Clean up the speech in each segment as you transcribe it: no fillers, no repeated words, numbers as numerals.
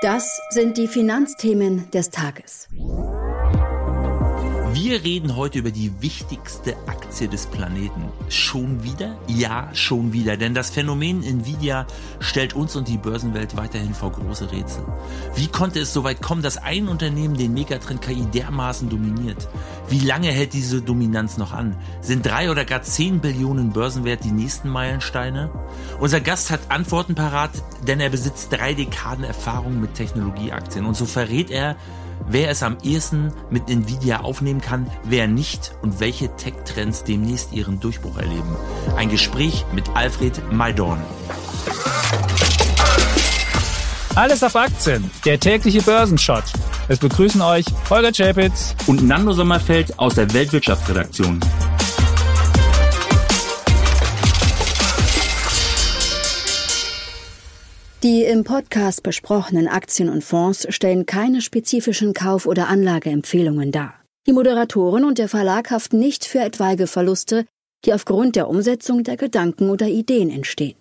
Das sind die Finanzthemen des Tages. Wir reden heute über die wichtigste Aktie des Planeten. Schon wieder? Ja, schon wieder. Denn das Phänomen Nvidia stellt uns und die Börsenwelt weiterhin vor große Rätsel. Wie konnte es so weit kommen, dass ein Unternehmen den Megatrend KI dermaßen dominiert? Wie lange hält diese Dominanz noch an? Sind 3 oder gar 10 Billionen Börsenwert die nächsten Meilensteine? Unser Gast hat Antworten parat, denn er besitzt 3 Dekaden Erfahrung mit Technologieaktien. Und so verrät er, wer es am ehesten mit Nvidia aufnehmen kann, wer nicht und welche Tech-Trends demnächst ihren Durchbruch erleben. Ein Gespräch mit Alfred Maydorn. Alles auf Aktien, der tägliche Börsenshot. Es begrüßen euch Holger Czapitz und Nando Sommerfeld aus der Weltwirtschaftsredaktion. Die im Podcast besprochenen Aktien und Fonds stellen keine spezifischen Kauf- oder Anlageempfehlungen dar. Die Moderatoren und der Verlag haften nicht für etwaige Verluste, die aufgrund der Umsetzung der Gedanken oder Ideen entstehen.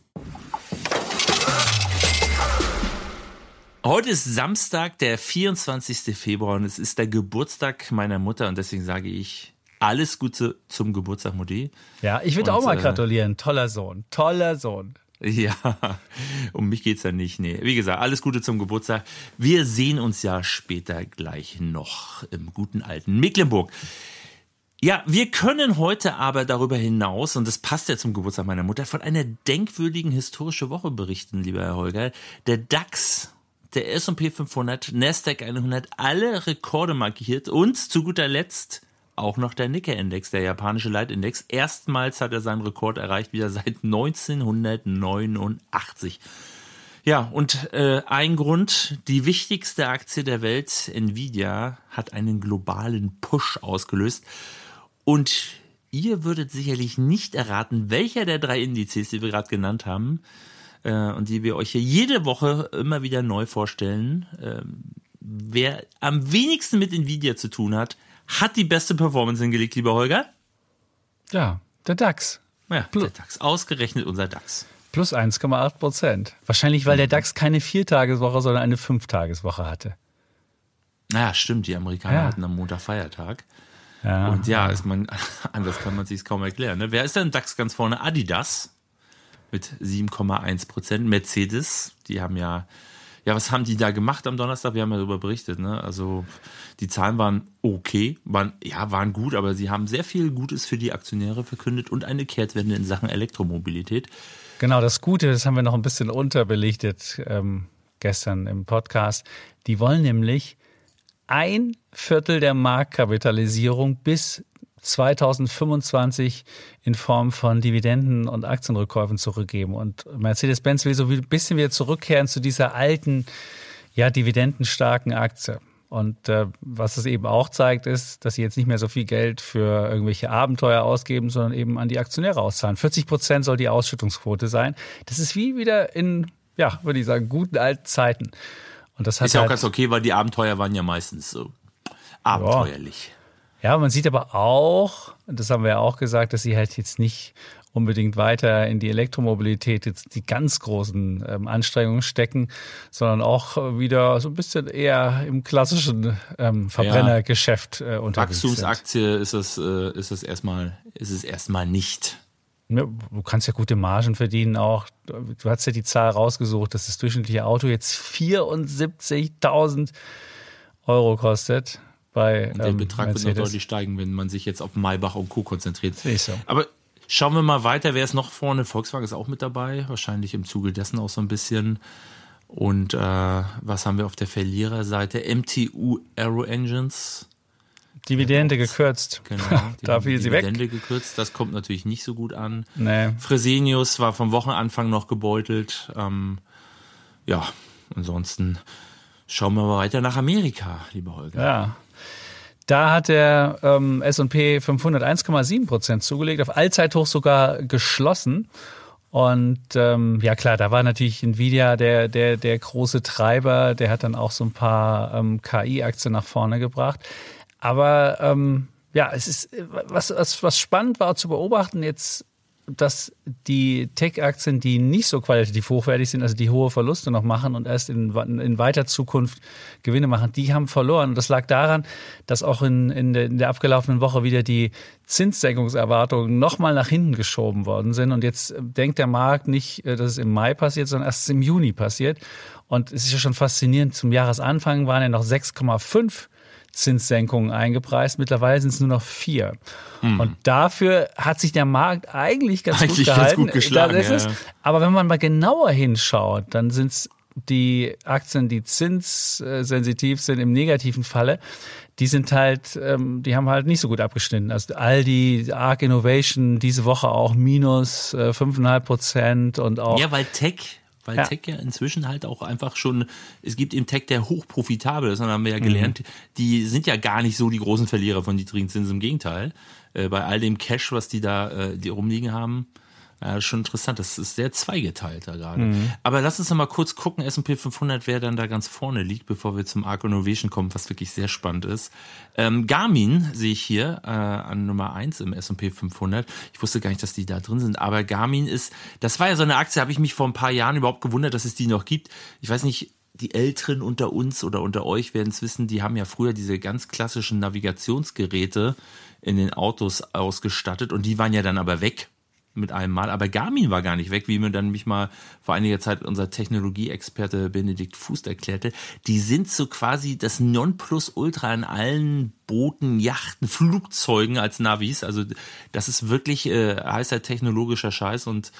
Heute ist Samstag, der 24. Februar und es ist der Geburtstag meiner Mutter und deswegen sage ich alles Gute zum Geburtstag, Mutti. Ja, ich würde auch mal gratulieren. Toller Sohn, toller Sohn. Ja, um mich geht's ja nicht. Nee. Wie gesagt, alles Gute zum Geburtstag. Wir sehen uns ja später gleich noch im guten alten Mecklenburg. Ja, wir können heute aber darüber hinaus, und das passt ja zum Geburtstag meiner Mutter, von einer denkwürdigen historischen Woche berichten, lieber Herr Holger. Der DAX, der S&P 500, Nasdaq 100, alle Rekorde markiert und zu guter Letzt auch noch der Nikkei-Index, der japanische Leitindex. Erstmals hat er seinen Rekord erreicht, wieder seit 1989. Ja, und ein Grund, die wichtigste Aktie der Welt, Nvidia, hat einen globalen Push ausgelöst. Und ihr würdet sicherlich nicht erraten, welcher der 3 Indizes, die wir gerade genannt haben, und die wir euch hier jede Woche immer wieder neu vorstellen, wer am wenigsten mit Nvidia zu tun hat, hat die beste Performance hingelegt, lieber Holger? Ja, der DAX. Ja, der DAX. Ausgerechnet unser DAX. Plus 1,8%. Wahrscheinlich, weil der DAX keine 4-Tageswoche, sondern eine 5-Tageswoche hatte. Naja, stimmt. Die Amerikaner hatten am Montag Feiertag. Ja. Und ja, anders kann man es sich kaum erklären. Ne? Wer ist denn im DAX ganz vorne? Adidas mit 7,1%. Mercedes, die haben ja... Ja, was haben die da gemacht am Donnerstag? Wir haben ja darüber berichtet, ne? Also die Zahlen waren okay, waren gut, aber sie haben sehr viel Gutes für die Aktionäre verkündet und eine Kehrtwende in Sachen Elektromobilität. Genau, das Gute, das haben wir noch ein bisschen unterbelichtet gestern im Podcast. Die wollen nämlich 1/4 der Marktkapitalisierung bis 2025 in Form von Dividenden und Aktienrückkäufen zurückgeben. Und Mercedes-Benz will so ein bisschen wieder zurückkehren zu dieser alten, ja, dividendenstarken Aktie. Und was es eben auch zeigt, ist, dass sie jetzt nicht mehr so viel Geld für irgendwelche Abenteuer ausgeben, sondern eben an die Aktionäre auszahlen. 40% soll die Ausschüttungsquote sein. Das ist wie wieder in, ja, würde ich sagen, guten alten Zeiten. Und das hat ist ja auch ganz okay, weil die Abenteuer waren ja meistens so abenteuerlich. Ja. Ja, man sieht aber auch, das haben wir ja auch gesagt, dass sie halt jetzt nicht unbedingt weiter in die Elektromobilität jetzt die ganz großen Anstrengungen stecken, sondern auch wieder so ein bisschen eher im klassischen Verbrennergeschäft unterwegs sind. Wachstumsaktie ist es erstmal nicht. Ja, du kannst ja gute Margen verdienen auch. Du hast ja die Zahl rausgesucht, dass das durchschnittliche Auto jetzt 74.000 Euro kostet. Und der Betrag Mercedes wird noch deutlich steigen, wenn man sich jetzt auf Maybach und Co. konzentriert. So. Aber schauen wir mal weiter, wer ist noch vorne? Volkswagen ist auch mit dabei, wahrscheinlich im Zuge dessen auch so ein bisschen. Und was haben wir auf der Verliererseite? MTU Aero Engines. Dividende gekürzt. Genau, da fiel sie weg. Dividende gekürzt, das kommt natürlich nicht so gut an. Nee. Fresenius war vom Wochenanfang noch gebeutelt. Ja, ansonsten schauen wir mal weiter nach Amerika, lieber Holger. Ja. Da hat der S&P 500 1,7% zugelegt, auf Allzeithoch sogar geschlossen. Und ja klar, da war natürlich Nvidia der große Treiber. Der hat dann auch so ein paar KI-Aktien nach vorne gebracht. Aber ja, es ist was spannend war zu beobachten jetzt dass die Tech-Aktien, die nicht so qualitativ hochwertig sind, also die hohe Verluste noch machen und erst in weiter Zukunft Gewinne machen, die haben verloren. Und das lag daran, dass auch in der abgelaufenen Woche wieder die Zinssenkungserwartungen nochmal nach hinten geschoben worden sind. Und jetzt denkt der Markt nicht, dass es im Mai passiert, sondern erst im Juni passiert. Und es ist ja schon faszinierend, zum Jahresanfang waren ja noch 6,5 Zinssenkungen eingepreist. Mittlerweile sind es nur noch 4. Mhm. Und dafür hat sich der Markt eigentlich ganz gut gehalten. Ja. Aber wenn man mal genauer hinschaut, dann sind es die Aktien, die zinssensitiv sind im negativen Falle, die sind halt, die haben halt nicht so gut abgeschnitten. Also Aldi, ARK Innovation, diese Woche auch minus 5,5% und auch. Ja, weil Tech ja inzwischen halt auch einfach schon, es gibt im Tech, der hochprofitabel ist, und haben wir ja gelernt, die sind ja gar nicht so die großen Verlierer von niedrigen Zinsen, im Gegenteil. Bei all dem Cash, was die da die rumliegen haben, schon interessant, das ist sehr zweigeteilt da gerade. Aber lass uns noch mal kurz gucken, S&P 500, wer dann da ganz vorne liegt, bevor wir zum ARK Innovation kommen, was wirklich sehr spannend ist. Garmin sehe ich hier an Nummer 1 im S&P 500. Ich wusste gar nicht, dass die da drin sind, aber Garmin ist, das war ja so eine Aktie, habe ich mich vor ein paar Jahren überhaupt gewundert, dass es die noch gibt. Ich weiß nicht, die Älteren unter uns oder unter euch werden es wissen, die haben ja früher diese ganz klassischen Navigationsgeräte in den Autos ausgestattet und die waren ja dann aber weg. Mit einem Mal, aber Garmin war gar nicht weg, wie mir dann mich mal vor einiger Zeit unser Technologieexperte Benedikt Fuß erklärte. Die sind so quasi das Nonplusultra in allen Booten, Yachten, Flugzeugen als Navis. Also das ist wirklich heißer technologischer Scheiß und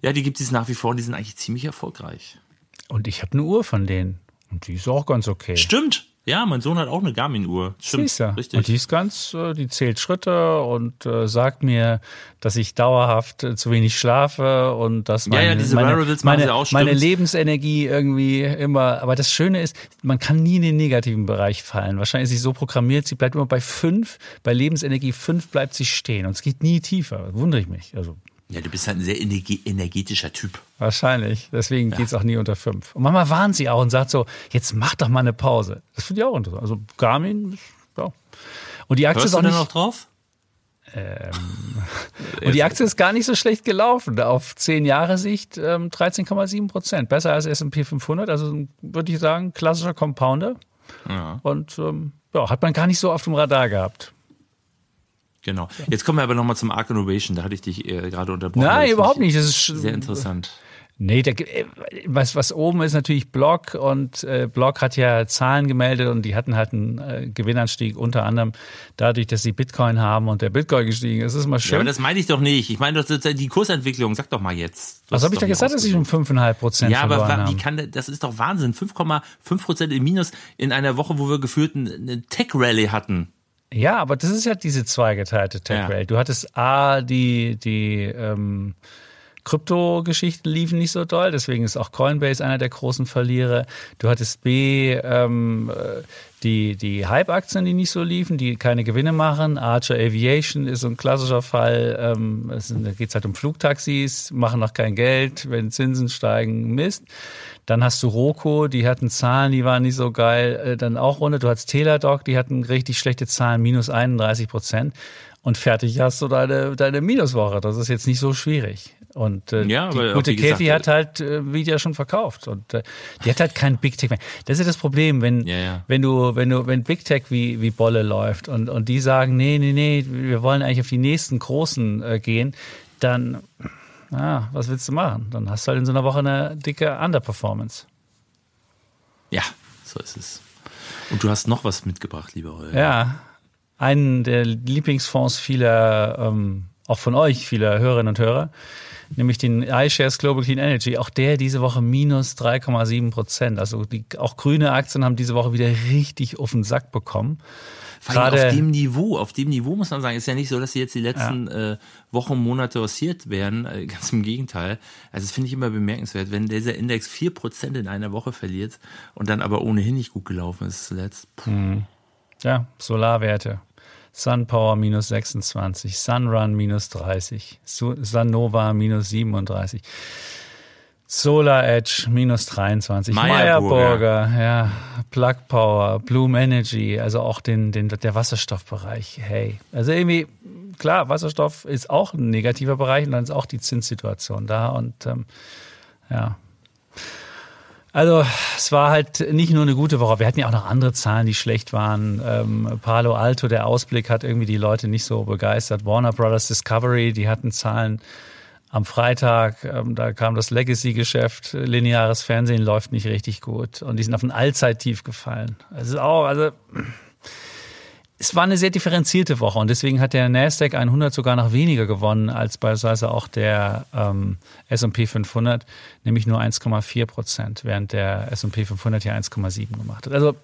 ja, die gibt es nach wie vor und die sind eigentlich ziemlich erfolgreich. Und ich habe eine Uhr von denen und die ist auch ganz okay. Stimmt. Ja, mein Sohn hat auch eine Garmin-Uhr. Stimmt, ja. Richtig. Und die ist ganz, die zählt Schritte und sagt mir, dass ich dauerhaft zu wenig schlafe und dass meine Lebensenergie irgendwie immer, aber das Schöne ist, man kann nie in den negativen Bereich fallen. Wahrscheinlich ist sie so programmiert, sie bleibt immer bei 5, bei Lebensenergie 5 bleibt sie stehen und es geht nie tiefer. Wundere ich mich. Also ja, du bist halt ein sehr energetischer Typ. Wahrscheinlich. Deswegen geht's auch nie unter 5. Und manchmal warnt sie auch und sagt so, jetzt mach doch mal eine Pause. Das finde ich auch interessant. Also Garmin, ja. Und die Aktie ist auch nicht... Hörst du da noch drauf? Und die Aktie ist gar nicht so schlecht gelaufen. Auf 10 Jahre Sicht 13,7%. Besser als S&P 500. Also würde ich sagen, klassischer Compounder. Ja. Und ja, hat man gar nicht so auf dem Radar gehabt. Genau. Jetzt kommen wir aber nochmal zum ARK Innovation. Da hatte ich dich gerade unterbrochen. Nein, überhaupt nicht. Das ist sehr interessant. Nee, was oben ist natürlich Block und Block hat ja Zahlen gemeldet und die hatten halt einen Gewinnanstieg, unter anderem dadurch, dass sie Bitcoin haben und der Bitcoin gestiegen ist. Das ist mal schön. Ja, aber das meine ich doch nicht. Ich meine doch die Kursentwicklung. Sag doch mal jetzt. Was habe ich da gesagt, dass ich um 5,5% verloren habe? Ja, aber das ist doch Wahnsinn. 5,5% im Minus in einer Woche, wo wir geführt eine Tech-Rally hatten. Ja, aber das ist ja diese zweigeteilte Tech-Welt. Ja. Du hattest die Krypto-Geschichten liefen nicht so doll, deswegen ist auch Coinbase einer der großen Verlierer. Du hattest die Hype-Aktien, die nicht so liefen, die keine Gewinne machen. Archer Aviation ist so ein klassischer Fall. Da geht es halt um Flugtaxis, machen noch kein Geld, wenn Zinsen steigen, Mist. Dann hast du Roku, die hatten Zahlen, die waren nicht so geil, dann auch runter. Du hattest Teladoc, die hatten richtig schlechte Zahlen, minus 31%. Und fertig hast du deine Minuswoche. Das ist jetzt nicht so schwierig. Und die gute Kathy hat halt Nvidia schon verkauft. Und die hat halt kein Big Tech mehr. Das ist ja das Problem, wenn Big Tech wie Bolle läuft und die sagen, nee, wir wollen eigentlich auf die nächsten Großen gehen, dann, was willst du machen? Dann hast du halt in so einer Woche eine dicke Underperformance. Ja, so ist es. Und du hast noch was mitgebracht, lieber Holger. Ja. Einen der Lieblingsfonds vieler, auch von euch, vieler Hörerinnen und Hörer, nämlich den iShares Global Clean Energy, auch der diese Woche minus 3,7%. Also auch grüne Aktien haben diese Woche wieder richtig auf den Sack bekommen. Gerade auf dem Niveau muss man sagen, ist ja nicht so, dass sie jetzt die letzten Wochen, Monate rasiert werden, ganz im Gegenteil. Also das finde ich immer bemerkenswert, wenn dieser Index 4% in einer Woche verliert und dann aber ohnehin nicht gut gelaufen ist zuletzt. Ja, Solarwerte. SunPower minus 26, SunRun minus 30, Sunnova minus 37. Solar Edge minus 23, Meyer Burger, ja, Plug Power, Bloom Energy, also auch der Wasserstoffbereich. Hey, also irgendwie, klar, Wasserstoff ist auch ein negativer Bereich und dann ist auch die Zinssituation da und ja. Also es war halt nicht nur eine gute Woche, wir hatten ja auch noch andere Zahlen, die schlecht waren. Palo Alto, der Ausblick hat irgendwie die Leute nicht so begeistert. Warner Brothers Discovery, die hatten Zahlen am Freitag, da kam das Legacy-Geschäft, lineares Fernsehen läuft nicht richtig gut und die sind auf ein Allzeittief gefallen. Es war eine sehr differenzierte Woche und deswegen hat der Nasdaq 100 sogar noch weniger gewonnen als beispielsweise auch der S&P 500, nämlich nur 1,4%, während der S&P 500 hier 1,7 gemacht hat. Also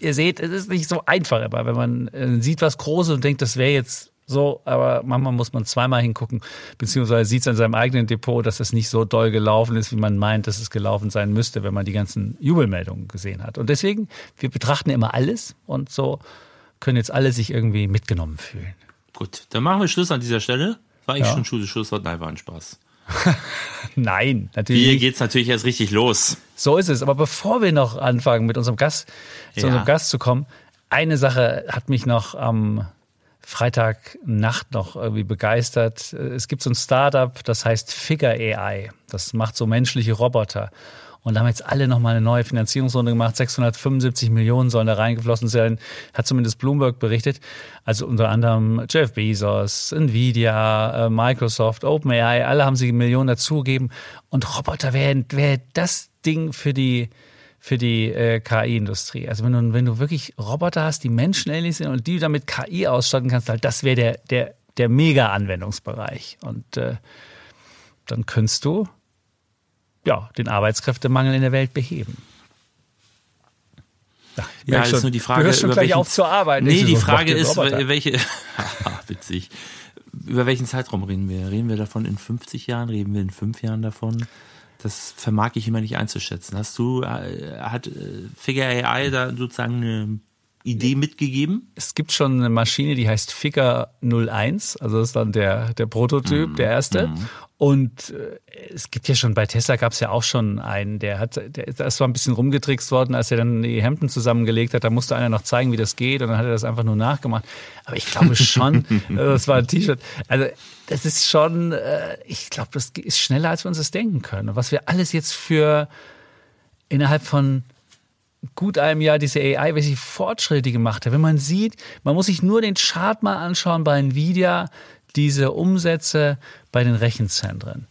ihr seht, es ist nicht so einfach, aber wenn man sieht was Großes und denkt, das wäre jetzt so, aber manchmal muss man zweimal hingucken, beziehungsweise sieht es an seinem eigenen Depot, dass das nicht so doll gelaufen ist, wie man meint, dass es gelaufen sein müsste, wenn man die ganzen Jubelmeldungen gesehen hat. Und deswegen, wir betrachten immer alles und so können jetzt alle sich irgendwie mitgenommen fühlen. Gut, dann machen wir Schluss an dieser Stelle. War ich schon ein schönes Schlusswort? Nein, war ein Spaß. Nein, natürlich. Hier geht es natürlich erst richtig los. So ist es, aber bevor wir noch anfangen, mit unserem Gast, zu unserem Gast zu kommen, eine Sache hat mich noch am Freitagnacht noch irgendwie begeistert. Es gibt so ein Startup, das heißt Figure AI. Das macht so menschliche Roboter. Und da haben jetzt alle nochmal eine neue Finanzierungsrunde gemacht. 675 Millionen sollen da reingeflossen sein. Hat zumindest Bloomberg berichtet. Also unter anderem Jeff Bezos, Nvidia, Microsoft, OpenAI. Alle haben sie Millionen dazugegeben. Und Roboter wäre das Ding für die KI-Industrie. Also wenn du wirklich Roboter hast, die menschenähnlich sind und die damit KI ausstatten kannst, halt, das wäre der Mega-Anwendungsbereich. Und dann könntest du den Arbeitskräftemangel in der Welt beheben. Ja, ist nur die Frage, du hörst schon gleich auf zu arbeiten. Nee, die Frage ist, witzig. Über welchen Zeitraum reden wir? Reden wir davon in 50 Jahren? Reden wir in 5 Jahren davon? Das vermag ich immer nicht einzuschätzen. Hat Figure AI da sozusagen eine Idee mitgegeben? Es gibt schon eine Maschine, die heißt Figure 01, also das ist dann der Prototyp, der erste. Und es gibt ja schon, bei Tesla gab es ja auch schon einen, das war ein bisschen rumgetrickst worden, als er dann die Hemden zusammengelegt hat, da musste einer noch zeigen, wie das geht und dann hat er das einfach nur nachgemacht. Aber ich glaube schon, das war ein T-Shirt, also das ist schon, ich glaube, das ist schneller, als wir uns das denken können. Und was wir alles jetzt für innerhalb von gut einem Jahr diese AI, welche Fortschritte gemacht hat. Wenn man sieht, man muss sich nur den Chart mal anschauen bei Nvidia, diese Umsätze bei den Rechenzentren.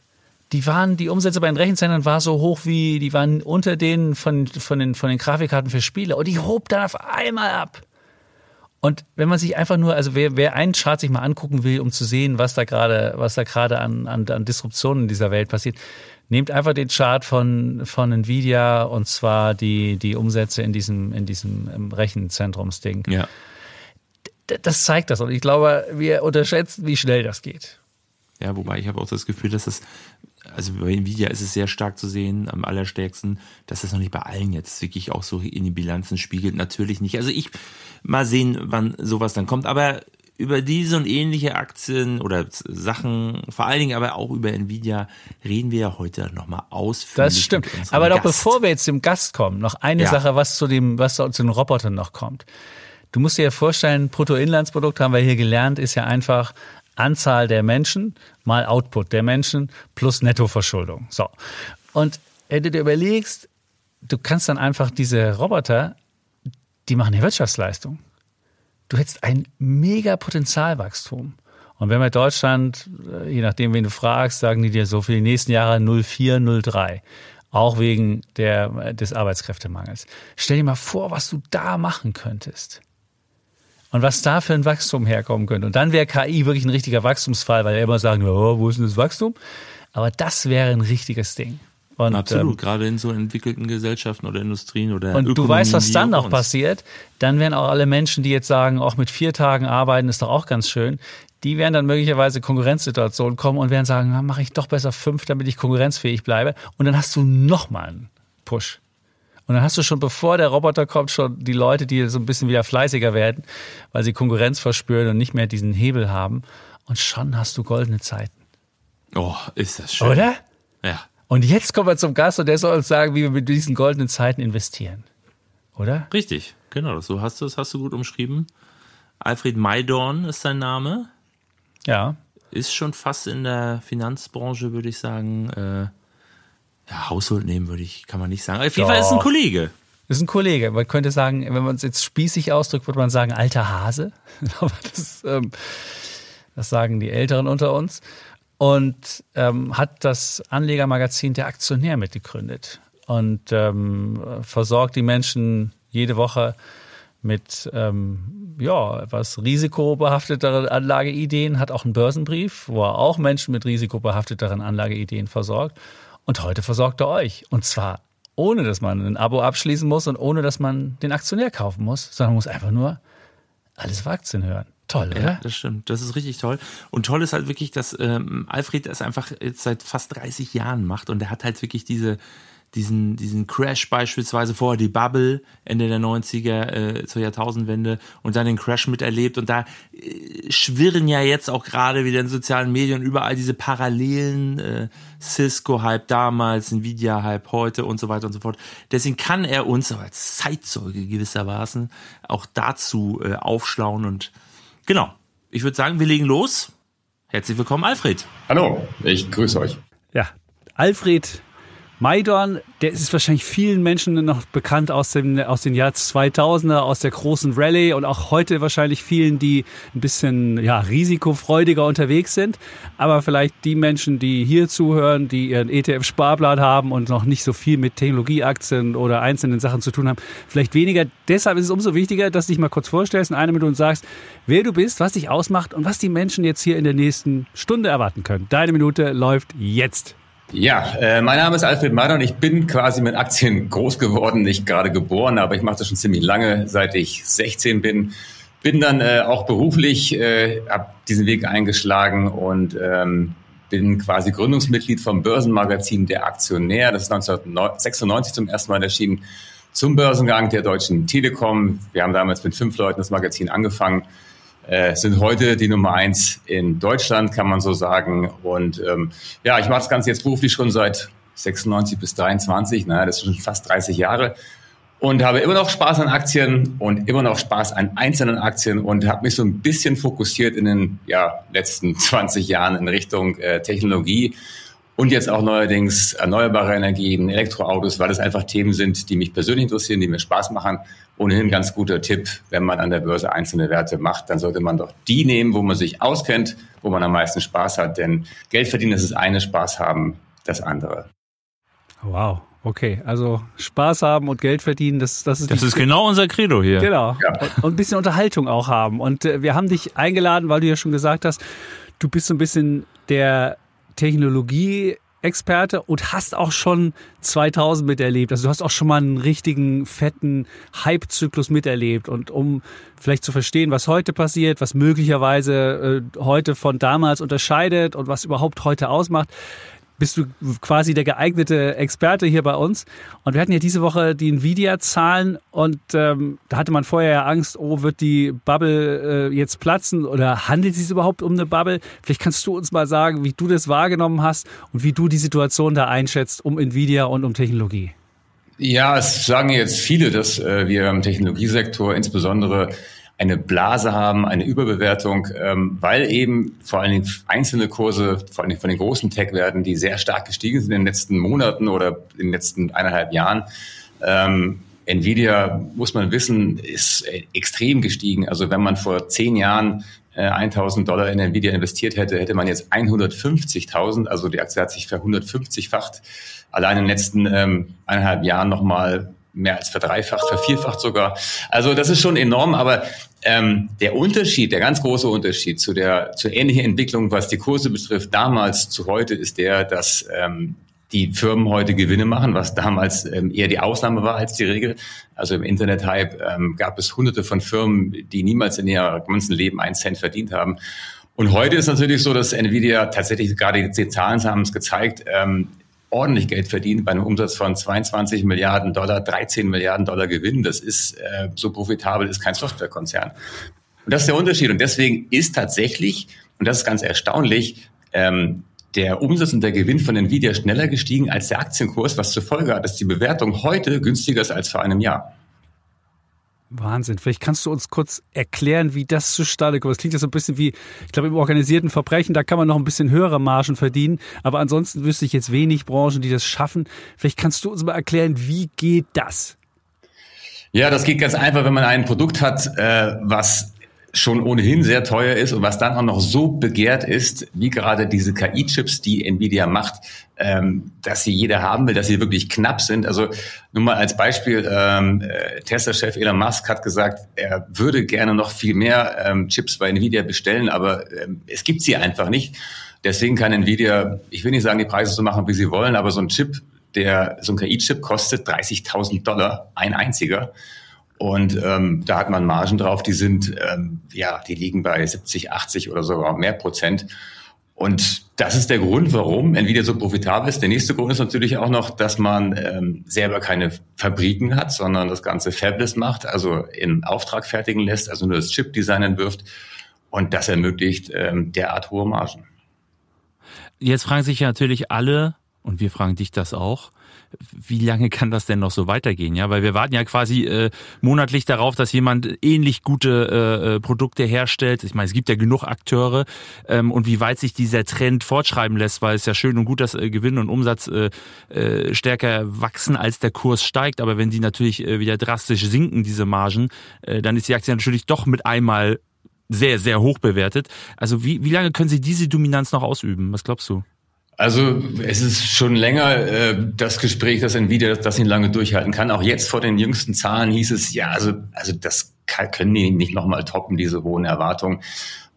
Die Umsätze bei den Rechenzentren waren so hoch wie, die waren unter denen von den Grafikkarten für Spiele und die hob dann auf einmal ab. Und wenn man sich einfach nur, also wer einen Chart sich mal angucken will, um zu sehen, was da gerade an Disruptionen in dieser Welt passiert, nehmt einfach den Chart von Nvidia und zwar die Umsätze in diesem Rechenzentrumsding. Ja. Das zeigt das und ich glaube, wir unterschätzen, wie schnell das geht. Ja, wobei ich habe auch das Gefühl, dass das, also bei Nvidia ist es sehr stark zu sehen, am allerstärksten, dass das noch nicht bei allen jetzt wirklich auch so in die Bilanzen spiegelt. Natürlich nicht. Also ich mal sehen, wann sowas dann kommt, aber über diese und ähnliche Aktien oder Sachen, vor allen Dingen aber auch über Nvidia, reden wir ja heute nochmal ausführlich. Das stimmt. Aber doch bevor wir jetzt dem Gast kommen, noch eine Sache, was zu den Robotern noch kommt. Du musst dir ja vorstellen, Bruttoinlandsprodukt haben wir hier gelernt, ist ja einfach Anzahl der Menschen mal Output der Menschen plus Nettoverschuldung. So. Und wenn du dir überlegst, du kannst dann einfach diese Roboter, die machen eine Wirtschaftsleistung. Du hättest ein mega Potenzialwachstum. Und wenn wir Deutschland, je nachdem, wen du fragst, sagen die dir so für die nächsten Jahre 0,4, 0,3. Auch wegen des Arbeitskräftemangels. Stell dir mal vor, was du da machen könntest. Und was da für ein Wachstum herkommen könnte. Und dann wäre KI wirklich ein richtiger Wachstumsfall, weil wir immer sagen, oh, wo ist denn das Wachstum? Aber das wäre ein richtiges Ding. Und, absolut, gerade in so entwickelten Gesellschaften oder Industrien oder Ökonomien. Und du weißt, was dann noch passiert, dann werden auch alle Menschen, die jetzt sagen, auch mit 4 Tagen arbeiten ist doch auch ganz schön, die werden dann möglicherweise Konkurrenzsituationen kommen und werden sagen, na, mache ich doch besser 5, damit ich konkurrenzfähig bleibe. Und dann hast du nochmal einen Push. Und dann hast du schon, bevor der Roboter kommt, schon die Leute, die so ein bisschen wieder fleißiger werden, weil sie Konkurrenz verspüren und nicht mehr diesen Hebel haben. Und schon hast du goldene Zeiten. Oh, ist das schön. Oder? Ja. Und jetzt kommen wir zum Gast und der soll uns sagen, wie wir mit diesen goldenen Zeiten investieren. Oder? Richtig, genau. So hast du es, hast du gut umschrieben. Alfred Maydorn ist sein Name. Ja. Ist schon fast in der Finanzbranche, würde ich sagen. Ja, Haushalt nehmen würde ich, kann man nicht sagen. Auf jeden Fall ist ein Kollege. Ist ein Kollege. Man könnte sagen, wenn man es jetzt spießig ausdrückt, würde man sagen, alter Hase. Aber das sagen die Älteren unter uns. Und hat das Anlegermagazin Der Aktionär mitgegründet und versorgt die Menschen jede Woche mit etwas risikobehafteteren Anlageideen, hat auch einen Börsenbrief, wo er auch Menschen mit risikobehafteteren Anlageideen versorgt. Und heute versorgt er euch. Und zwar ohne, dass man ein Abo abschließen muss und ohne, dass man den Aktionär kaufen muss, sondern muss einfach nur alles über Aktien hören. Toll, oder? Ja, das stimmt. Das ist richtig toll. Und toll ist halt wirklich, dass Alfred das einfach jetzt seit fast 30 Jahren macht und er hat halt wirklich diesen Crash beispielsweise, vorher die Bubble Ende der 90er zur Jahrtausendwende und dann den Crash miterlebt und da schwirren ja jetzt auch gerade wieder in sozialen Medien überall diese Parallelen, Cisco-Hype damals, Nvidia-Hype heute und so weiter und so fort. Deswegen kann er uns als Zeitzeuge gewissermaßen auch dazu aufschlauen und genau, ich würde sagen, wir legen los. Herzlich willkommen, Alfred. Hallo, ich grüße euch. Ja, Alfred Maydorn, der ist wahrscheinlich vielen Menschen noch bekannt aus den Jahr 2000er, aus der großen Rallye und auch heute wahrscheinlich vielen, die ein bisschen risikofreudiger unterwegs sind. Aber vielleicht die Menschen, die hier zuhören, die ihren ETF-Sparplan haben und noch nicht so viel mit Technologieaktien oder einzelnen Sachen zu tun haben, vielleicht weniger. Deshalb ist es umso wichtiger, dass du dich mal kurz vorstellst in einer Minute und sagst, wer du bist, was dich ausmacht und was die Menschen jetzt hier in der nächsten Stunde erwarten können. Deine Minute läuft jetzt. Ja, mein Name ist Alfred Maydorn. Ich bin quasi mit Aktien groß geworden, nicht gerade geboren, aber ich mache das schon ziemlich lange, seit ich 16 bin. Bin dann auch beruflich ab diesen Weg eingeschlagen und bin quasi Gründungsmitglied vom Börsenmagazin Der Aktionär. Das ist 1996 zum ersten Mal erschienen, zum Börsengang der Deutschen Telekom. Wir haben damals mit 5 Leuten das Magazin angefangen. Sind heute die Nummer 1 in Deutschland, kann man so sagen. Und ich mache das Ganze jetzt beruflich schon seit 96 bis 23, das sind schon fast 30 Jahre. Und habe immer noch Spaß an Aktien und immer noch Spaß an einzelnen Aktien und habe mich so ein bisschen fokussiert in den letzten 20 Jahren in Richtung Technologie und jetzt auch neuerdings erneuerbare Energien, Elektroautos, weil das einfach Themen sind, die mich persönlich interessieren, die mir Spaß machen. Ohnehin ein ganz guter Tipp, wenn man an der Börse einzelne Werte macht, dann sollte man doch die nehmen, wo man sich auskennt, wo man am meisten Spaß hat. Denn Geld verdienen ist das eine, Spaß haben das andere. Wow, okay. Also Spaß haben und Geld verdienen, das ist genau unser Credo hier. Genau. Ja. Und ein bisschen Unterhaltung auch haben. Und wir haben dich eingeladen, weil du ja schon gesagt hast, du bist so ein bisschen der Technologie Experte und hast auch schon 2000 miterlebt. Also du hast auch schon mal einen richtigen, fetten Hype-Zyklus miterlebt. Und um vielleicht zu verstehen, was heute passiert, was möglicherweise heute von damals unterscheidet und was überhaupt heute ausmacht, bist du quasi der geeignete Experte hier bei uns. Und wir hatten ja diese Woche die Nvidia-Zahlen und da hatte man vorher ja Angst, wird die Bubble jetzt platzen oder handelt es sich überhaupt um eine Bubble? Vielleicht kannst du uns mal sagen, wie du das wahrgenommen hast und wie du die Situation da einschätzt um Nvidia und um Technologie. Ja, es sagen jetzt viele, dass wir im Technologiesektor insbesondere eine Blase haben, eine Überbewertung, weil eben vor allen Dingen einzelne Kurse, vor allen Dingen von den großen Tech-Werten, die sehr stark gestiegen sind in den letzten Monaten oder in den letzten 1,5 Jahren. Nvidia, muss man wissen, ist extrem gestiegen. Also wenn man vor 10 Jahren $1.000 in Nvidia investiert hätte, hätte man jetzt 150.000. Also die Aktie hat sich ver 150-facht. Allein in den letzten 1,5 Jahren nochmal mehr als verdreifacht, vervierfacht sogar. Also das ist schon enorm, aber der Unterschied, der ganz große Unterschied zu ähnlicher Entwicklung, was die Kurse betrifft, damals zu heute, ist der, dass die Firmen heute Gewinne machen, was damals eher die Ausnahme war als die Regel. Also im Internet-Hype gab es hunderte von Firmen, die niemals in ihrem ganzen Leben 1 Cent verdient haben. Und heute ist natürlich so, dass Nvidia tatsächlich, gerade die Zahlen haben es gezeigt, ordentlich Geld verdient bei einem Umsatz von $22 Milliarden, 13 Milliarden Gewinn. Das ist, so profitabel ist kein Softwarekonzern. Und das ist der Unterschied. Und deswegen ist tatsächlich, und das ist ganz erstaunlich, der Umsatz und der Gewinn von Nvidia schneller gestiegen als der Aktienkurs, was zur Folge hat, dass die Bewertung heute günstiger ist als vor einem Jahr. Wahnsinn. Vielleicht kannst du uns kurz erklären, wie das zustande kommt. Das klingt ja so ein bisschen wie, ich glaube, im organisierten Verbrechen, da kann man noch ein bisschen höhere Margen verdienen. Aber ansonsten wüsste ich jetzt wenig Branchen, die das schaffen. Vielleicht kannst du uns mal erklären, wie geht das? Ja, das geht ganz einfach, wenn man ein Produkt hat, was schon ohnehin sehr teuer ist und was dann auch noch so begehrt ist, wie gerade diese KI-Chips, die Nvidia macht, dass sie jeder haben will, dass sie wirklich knapp sind. Also nur mal als Beispiel, Tesla-Chef Elon Musk hat gesagt, er würde gerne noch viel mehr Chips bei Nvidia bestellen, aber es gibt sie einfach nicht. Deswegen kann Nvidia, ich will nicht sagen, die Preise so machen, wie sie wollen, aber so ein Chip, so ein KI-Chip kostet $30.000, ein einziger. Und da hat man Margen drauf, die sind, die liegen bei 70, 80 oder sogar mehr Prozent. Und das ist der Grund, warum Nvidia so profitabel ist. Der nächste Grund ist natürlich auch noch, dass man selber keine Fabriken hat, sondern das Ganze fabless macht, also in Auftrag fertigen lässt, also nur das Chip-Design entwirft. Und das ermöglicht derart hohe Margen. Jetzt fragen sich ja natürlich alle, und wir fragen dich das auch, wie lange kann das denn noch so weitergehen? Ja, weil wir warten ja quasi monatlich darauf, dass jemand ähnlich gute Produkte herstellt. Ich meine, es gibt ja genug Akteure. Und wie weit sich dieser Trend fortschreiben lässt, weil es ja schön und gut, dass Gewinn und Umsatz stärker wachsen, als der Kurs steigt. Aber wenn die natürlich wieder drastisch sinken, diese Margen, dann ist die Aktie natürlich doch mit einmal sehr, sehr hoch bewertet. Also wie lange können sie diese Dominanz noch ausüben? Was glaubst du? Also es ist schon länger das Gespräch, dass Nvidia das nicht lange durchhalten kann. Auch jetzt vor den jüngsten Zahlen hieß es, ja, also das können die nicht nochmal toppen, diese hohen Erwartungen.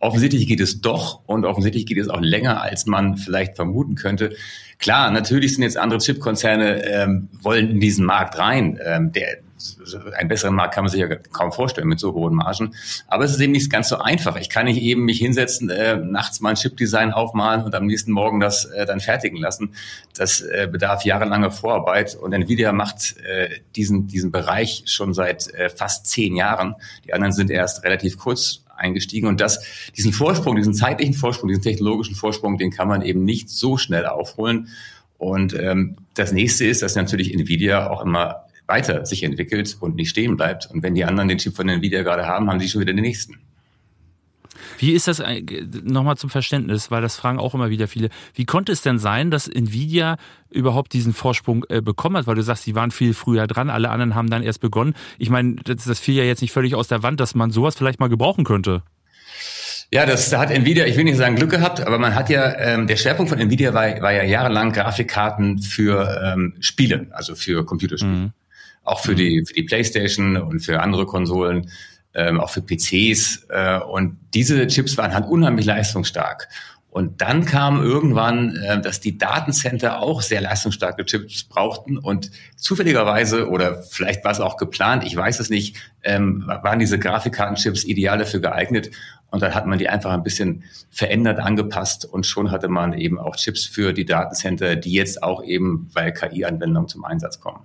Offensichtlich geht es doch und offensichtlich geht es auch länger, als man vielleicht vermuten könnte. Klar, natürlich sind jetzt andere Chipkonzerne wollen in diesen Markt rein. Einen besseren Markt kann man sich ja kaum vorstellen mit so hohen Margen. Aber es ist eben nicht ganz so einfach. Ich kann nicht eben mich hinsetzen, nachts mal ein Chip-Design aufmalen und am nächsten Morgen das dann fertigen lassen. Das bedarf jahrelanger Vorarbeit. Und Nvidia macht diesen Bereich schon seit fast 10 Jahren. Die anderen sind erst relativ kurz eingestiegen. Und diesen Vorsprung, diesen zeitlichen Vorsprung, diesen technologischen Vorsprung, den kann man eben nicht so schnell aufholen. Und das Nächste ist, dass natürlich Nvidia auch immer weiter sich entwickelt und nicht stehen bleibt. Und wenn die anderen den Chip von Nvidia gerade haben, haben die schon wieder den nächsten. Wie ist das, nochmal zum Verständnis, weil das fragen auch immer wieder viele, wie konnte es denn sein, dass Nvidia überhaupt diesen Vorsprung bekommen hat? Weil du sagst, die waren viel früher dran, alle anderen haben dann erst begonnen. Ich meine, das fiel ja jetzt nicht völlig aus der Wand, dass man sowas vielleicht mal gebrauchen könnte. Ja, da hat Nvidia, ich will nicht sagen Glück gehabt, aber man hat ja, der Schwerpunkt von Nvidia war ja jahrelang Grafikkarten für Spiele, also für Computerspiele. Mhm. Auch für die PlayStation und für andere Konsolen, auch für PCs. Und diese Chips waren halt unheimlich leistungsstark. Und dann kam irgendwann, dass die Datencenter auch sehr leistungsstarke Chips brauchten. Und zufälligerweise, oder vielleicht war es auch geplant, ich weiß es nicht, waren diese Grafikkartenchips ideal dafür geeignet. Und dann hat man die einfach ein bisschen verändert, angepasst. Und schon hatte man eben auch Chips für die Datencenter, die jetzt auch eben bei KI-Anwendungen zum Einsatz kommen.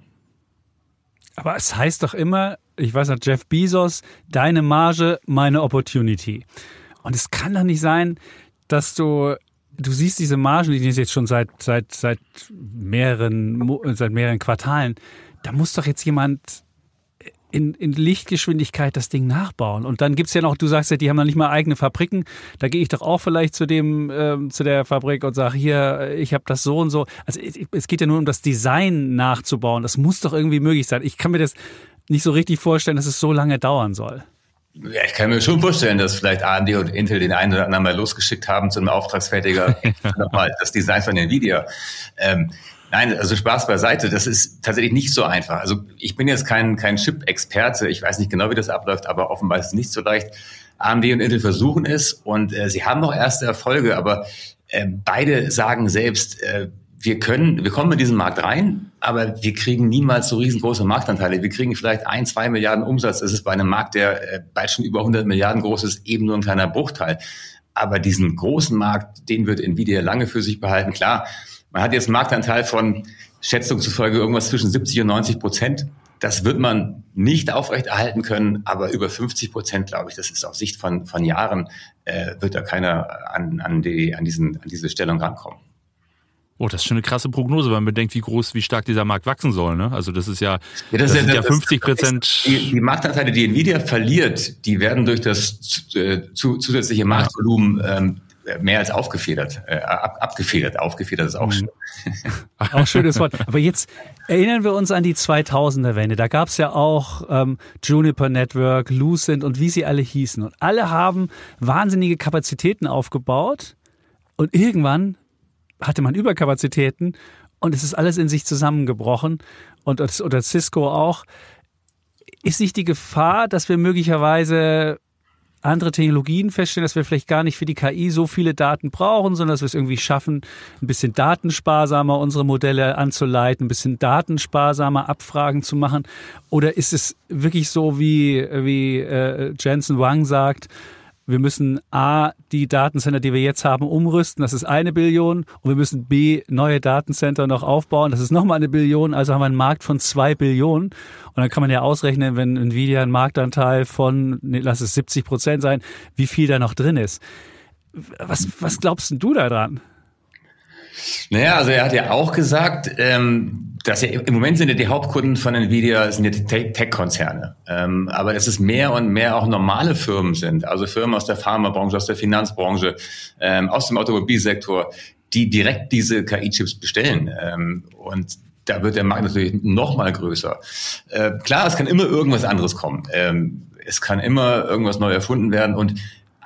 Aber es heißt doch immer, ich weiß noch, Jeff Bezos, deine Marge, meine Opportunity. Und es kann doch nicht sein, dass du siehst diese Margen, die jetzt schon seit mehreren Quartalen, da muss doch jetzt jemand in Lichtgeschwindigkeit das Ding nachbauen. Und dann gibt's ja noch, du sagst ja, die haben noch nicht mal eigene Fabriken. Da gehe ich doch auch vielleicht zu der Fabrik und sage, hier, ich habe das so und so. Also es geht ja nur um das Design nachzubauen. Das muss doch irgendwie möglich sein. Ich kann mir das nicht so richtig vorstellen, dass es so lange dauern soll. Ja, ich kann mir schon vorstellen, dass vielleicht AMD und Intel den einen oder anderen mal losgeschickt haben zu einem Auftragsfertiger. Nochmal das Design von Nvidia. Nein, also Spaß beiseite, das ist tatsächlich nicht so einfach. Also ich bin jetzt kein Chip-Experte, ich weiß nicht genau, wie das abläuft, aber offenbar ist es nicht so leicht. AMD und Intel versuchen es und sie haben auch erste Erfolge, aber beide sagen selbst, wir kommen in diesen Markt rein, aber wir kriegen niemals so riesengroße Marktanteile. Wir kriegen vielleicht 1-2 Milliarden Umsatz. Das ist bei einem Markt, der bald schon über 100 Milliarden groß ist, eben nur ein kleiner Bruchteil. Aber diesen großen Markt, den wird Nvidia lange für sich behalten, klar. Man hat jetzt einen Marktanteil von Schätzung zufolge irgendwas zwischen 70% und 90%. Das wird man nicht aufrechterhalten können, aber über 50%, glaube ich, das ist auf Sicht von Jahren, wird da keiner an diese Stellung rankommen. Oh, das ist schon eine krasse Prognose, wenn man bedenkt, wie groß, wie stark dieser Markt wachsen soll. Ne? Also das ist ja 50%. Die Marktanteile, die Nvidia verliert, die werden durch das zusätzliche Marktvolumen mehr als aufgefedert, abgefedert ist auch schön. Auch schönes Wort. Aber jetzt erinnern wir uns an die 2000er-Wende. Da gab es ja auch Juniper Network, Lucent und wie sie alle hießen. Und alle haben wahnsinnige Kapazitäten aufgebaut und irgendwann hatte man Überkapazitäten und es ist alles in sich zusammengebrochen. Und oder Cisco auch. Ist nicht die Gefahr, dass wir möglicherweise andere Technologien feststellen, dass wir vielleicht gar nicht für die KI so viele Daten brauchen, sondern dass wir es irgendwie schaffen, ein bisschen datensparsamer unsere Modelle anzuleiten, ein bisschen datensparsamer Abfragen zu machen? Oder ist es wirklich so, wie Jensen Huang sagt, wir müssen A, die Datencenter, die wir jetzt haben, umrüsten, das ist 1 Billion, und wir müssen B, neue Datencenter noch aufbauen, das ist nochmal 1 Billion, also haben wir einen Markt von 2 Billionen. Und dann kann man ja ausrechnen, wenn Nvidia einen Marktanteil von, lass es 70% sein, wie viel da noch drin ist. Was glaubst denn du da dran? Naja, also er hat ja auch gesagt, dass ja im Moment sind ja die Hauptkunden von Nvidia sind ja Tech-Konzerne, aber dass es mehr und mehr auch normale Firmen sind, also Firmen aus der Pharmabranche, aus der Finanzbranche, aus dem Automobilsektor, die direkt diese KI-Chips bestellen, und da wird der Markt natürlich noch mal größer. Klar, es kann immer irgendwas anderes kommen, es kann immer irgendwas neu erfunden werden und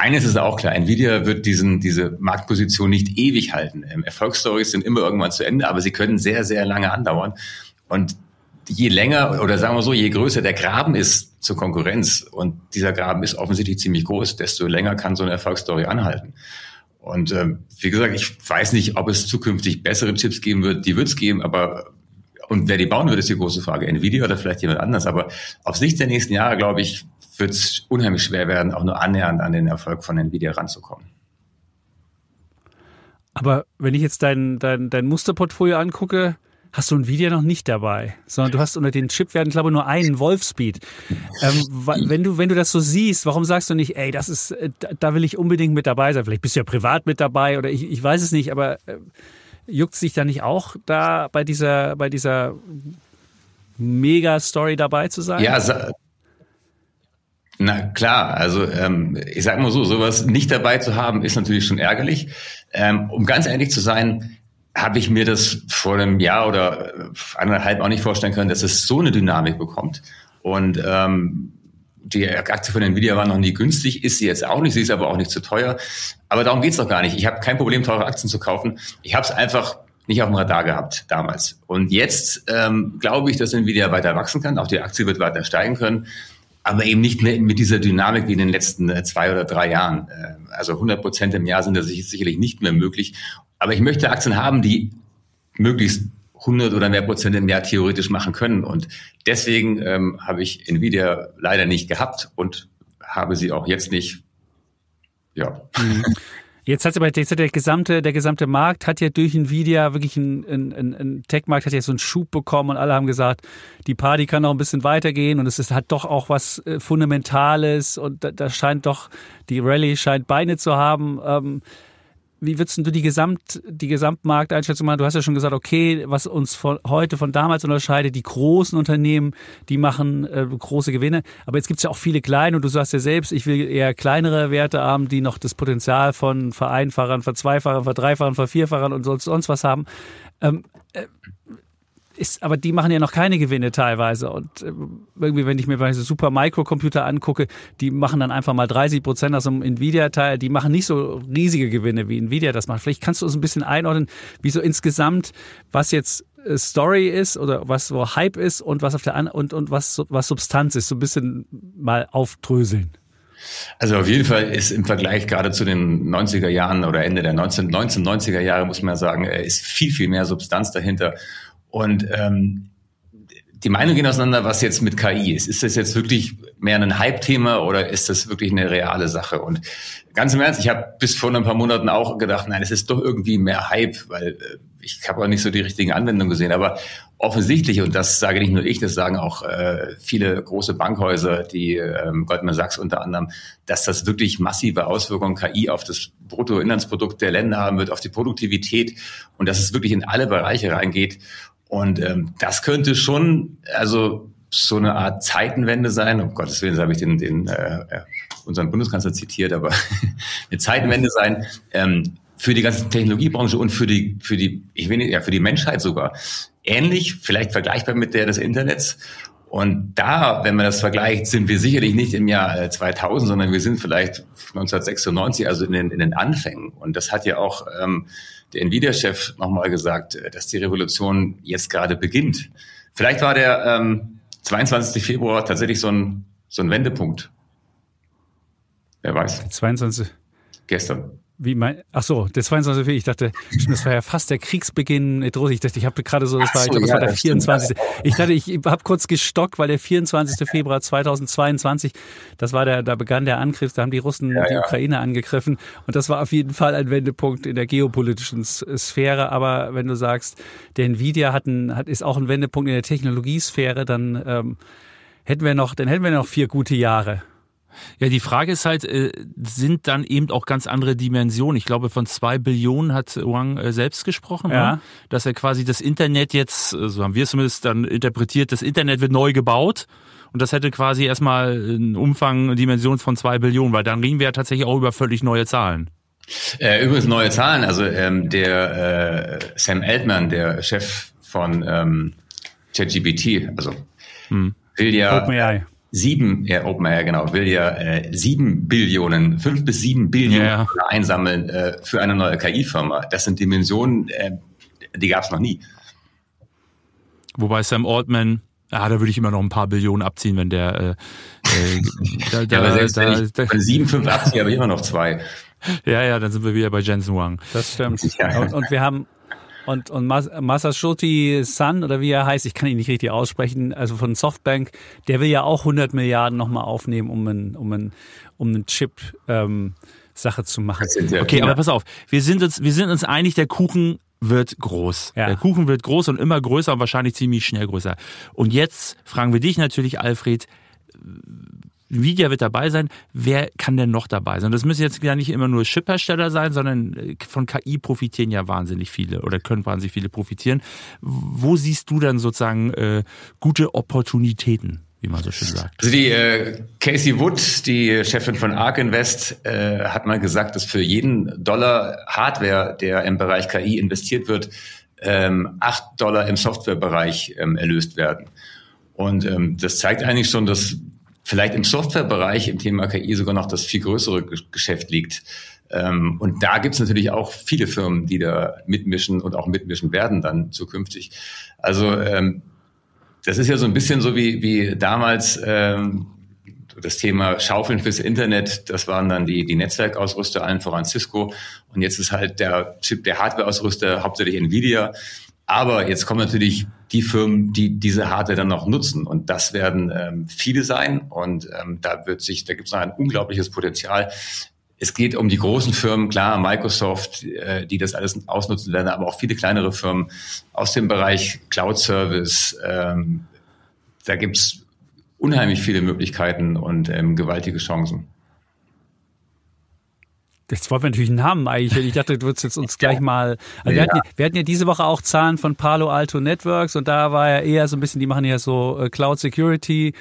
eines ist auch klar, Nvidia wird diese Marktposition nicht ewig halten. Erfolgsstories sind immer irgendwann zu Ende, aber sie können sehr, sehr lange andauern. Und je länger, oder sagen wir so, je größer der Graben ist zur Konkurrenz, und dieser Graben ist offensichtlich ziemlich groß, desto länger kann so eine Erfolgsstory anhalten. Und wie gesagt, ich weiß nicht, ob es zukünftig bessere Chips geben wird, die wird es geben, aber und wer die bauen wird, ist die große Frage. Nvidia oder vielleicht jemand anders, aber auf Sicht der nächsten Jahre, glaube ich, wird es unheimlich schwer werden, auch nur annähernd an den Erfolg von Nvidia ranzukommen. Aber wenn ich jetzt dein Musterportfolio angucke, hast du Nvidia noch nicht dabei, sondern du hast unter den Chipwerten, glaube ich, nur einen Wolfspeed. Wenn du das so siehst, warum sagst du nicht, ey, das ist, da will ich unbedingt mit dabei sein? Vielleicht bist du ja privat mit dabei oder ich weiß es nicht, aber juckt es dich da nicht auch, da bei dieser Mega-Story dabei zu sein? Ja, na klar, also ich sag mal so, sowas nicht dabei zu haben, ist natürlich schon ärgerlich. Um ganz ehrlich zu sein, habe ich mir das vor einem Jahr oder 1,5 auch nicht vorstellen können, dass es so eine Dynamik bekommt. Und die Aktie von Nvidia war noch nie günstig, ist sie jetzt auch nicht, sie ist aber auch nicht zu teuer. Aber darum geht's doch gar nicht. Ich habe kein Problem, teure Aktien zu kaufen. Ich habe es einfach nicht auf dem Radar gehabt damals. Und jetzt glaube ich, dass Nvidia weiter wachsen kann, auch die Aktie wird weiter steigen können. Aber eben nicht mehr mit dieser Dynamik wie in den letzten 2 oder 3 Jahren. Also 100% im Jahr sind das sicherlich nicht mehr möglich. Aber ich möchte Aktien haben, die möglichst 100 oder mehr Prozent im Jahr theoretisch machen können. Und deswegen habe ich Nvidia leider nicht gehabt und habe sie auch jetzt nicht. Ja. Jetzt hat aber der gesamte Markt hat ja durch Nvidia wirklich ein Tech-Markt hat ja so einen Schub bekommen und alle haben gesagt, die Party kann noch ein bisschen weitergehen und es hat doch auch was Fundamentales und da scheint doch, die Rallye scheint Beine zu haben. Wie würdest du die Gesamtmarkteinschätzung machen? Du hast ja schon gesagt, okay, was uns heute von damals unterscheidet, die großen Unternehmen, die machen große Gewinne, aber jetzt gibt es ja auch viele kleine und du sagst ja selbst, ich will eher kleinere Werte haben, die noch das Potenzial von Vereinfachern, Verzweifachern, Verdreifachern, Vervierfachern und sonst was haben. Aber die machen ja noch keine Gewinne teilweise. Und irgendwie, wenn ich mir so Super-Micro-Computer angucke, die machen dann einfach mal 30% aus dem Nvidia-Teil. Die machen nicht so riesige Gewinne, wie Nvidia das macht. Vielleicht kannst du uns ein bisschen einordnen, wie so insgesamt, was jetzt Story ist oder was wo Hype ist und was auf der was Substanz ist. So ein bisschen mal aufdröseln. Also auf jeden Fall ist im Vergleich gerade zu den 90er Jahren oder Ende der 1990er Jahre, muss man ja sagen, ist viel, viel mehr Substanz dahinter. Und die Meinungen gehen auseinander, was jetzt mit KI ist. Ist das jetzt wirklich mehr ein Hype-Thema oder ist das wirklich eine reale Sache? Und ganz im Ernst, ich habe bis vor ein paar Monaten auch gedacht, nein, es ist doch irgendwie mehr Hype, weil ich habe auch nicht so die richtigen Anwendungen gesehen. Aber offensichtlich, und das sage nicht nur ich, das sagen auch viele große Bankhäuser, die Goldman Sachs unter anderem, dass das wirklich massive Auswirkungen KI auf das Bruttoinlandsprodukt der Länder haben wird, auf die Produktivität und dass es wirklich in alle Bereiche reingeht. Und das könnte schon also so eine Art Zeitenwende sein. Um Gottes Willen, habe ich unseren Bundeskanzler zitiert, aber eine Zeitenwende sein, für die ganze Technologiebranche und für die Menschheit sogar. Ähnlich, vielleicht vergleichbar mit der des Internets. Und da, wenn man das vergleicht, sind wir sicherlich nicht im Jahr 2000, sondern wir sind vielleicht 1996, also in den Anfängen. Und das hat ja auch der Nvidia-Chef nochmal gesagt, dass die Revolution jetzt gerade beginnt. Vielleicht war der 22. Februar tatsächlich so ein Wendepunkt. Wer weiß. 22. Gestern. Der 22. Februar, ich dachte, das war ja fast der Kriegsbeginn. Ich dachte, das war der 24. Ich dachte, ich habe kurz gestockt, weil der 24. Februar 2022, das war da begann der Angriff, da haben die Russen die Ukraine angegriffen. Und das war auf jeden Fall ein Wendepunkt in der geopolitischen Sphäre. Aber wenn du sagst, der Nvidia ist auch ein Wendepunkt in der Technologiesphäre, dann hätten wir noch 4 gute Jahre. Ja, die Frage ist halt, sind dann eben auch ganz andere Dimensionen. Ich glaube, von 2 Billionen hat Wang selbst gesprochen, ja. Dass er quasi das Internet jetzt, so haben wir es zumindest dann interpretiert, das Internet wird neu gebaut. Und das hätte quasi erstmal einen Umfang, eine Dimension von 2 Billionen, weil dann reden wir ja tatsächlich auch über völlig neue Zahlen. Übrigens neue Zahlen. Also der Sam Altman, der Chef von ChatGPT, also will ja... OpenAI. 5 bis 7 Billionen $5 bis 7 Billionen einsammeln für eine neue KI-Firma. Das sind Dimensionen, die gab es noch nie. Wobei Sam Altman, da würde ich immer noch ein paar Billionen abziehen, wenn der... Wenn 7,5 abziehe, habe ich immer noch 2. Ja, dann sind wir wieder bei Jensen Huang. Das stimmt. Ja. Und wir haben... Und Masayoshi Son, oder wie er heißt, ich kann ihn nicht richtig aussprechen, also von Softbank, der will ja auch 100 Milliarden nochmal aufnehmen, um einen Chip Sache zu machen. Okay, aber pass auf, wir sind uns einig, der Kuchen wird groß. Ja. Der Kuchen wird groß und immer größer und wahrscheinlich ziemlich schnell größer. Und jetzt fragen wir dich natürlich, Alfred, Nvidia wird dabei sein. Wer kann denn noch dabei sein? Das müssen jetzt ja nicht immer nur Chip-Hersteller sein, sondern von KI profitieren ja wahnsinnig viele oder können wahnsinnig viele profitieren. Wo siehst du dann sozusagen gute Opportunitäten, wie man so schön sagt? Also die Casey Wood, die Chefin von ARK Invest, hat mal gesagt, dass für jeden $1 Hardware, der im Bereich KI investiert wird, $8 im Softwarebereich erlöst werden. Und das zeigt eigentlich schon, dass vielleicht im Softwarebereich, im Thema KI sogar noch das viel größere Geschäft liegt. Und da gibt es natürlich auch viele Firmen, die da mitmischen und auch mitmischen werden dann zukünftig. Also das ist ja so ein bisschen so wie damals das Thema Schaufeln fürs Internet. Das waren dann die Netzwerkausrüster, allen voran Cisco. Und jetzt ist halt der Chip, der Hardwareausrüster, hauptsächlich Nvidia. Aber jetzt kommen natürlich die Firmen, die diese Hardware dann noch nutzen. Und das werden viele sein. Und da gibt es noch ein unglaubliches Potenzial. Es geht um die großen Firmen, klar, Microsoft, die das alles ausnutzen werden, aber auch viele kleinere Firmen aus dem Bereich Cloud Service. Da gibt es unheimlich viele Möglichkeiten und gewaltige Chancen. Jetzt wollten wir natürlich einen Namen eigentlich. Ich dachte, du würdest jetzt uns gleich mal... Also wir hatten ja diese Woche auch Zahlen von Palo Alto Networks und da war ja eher so ein bisschen, die machen ja so Cloud Security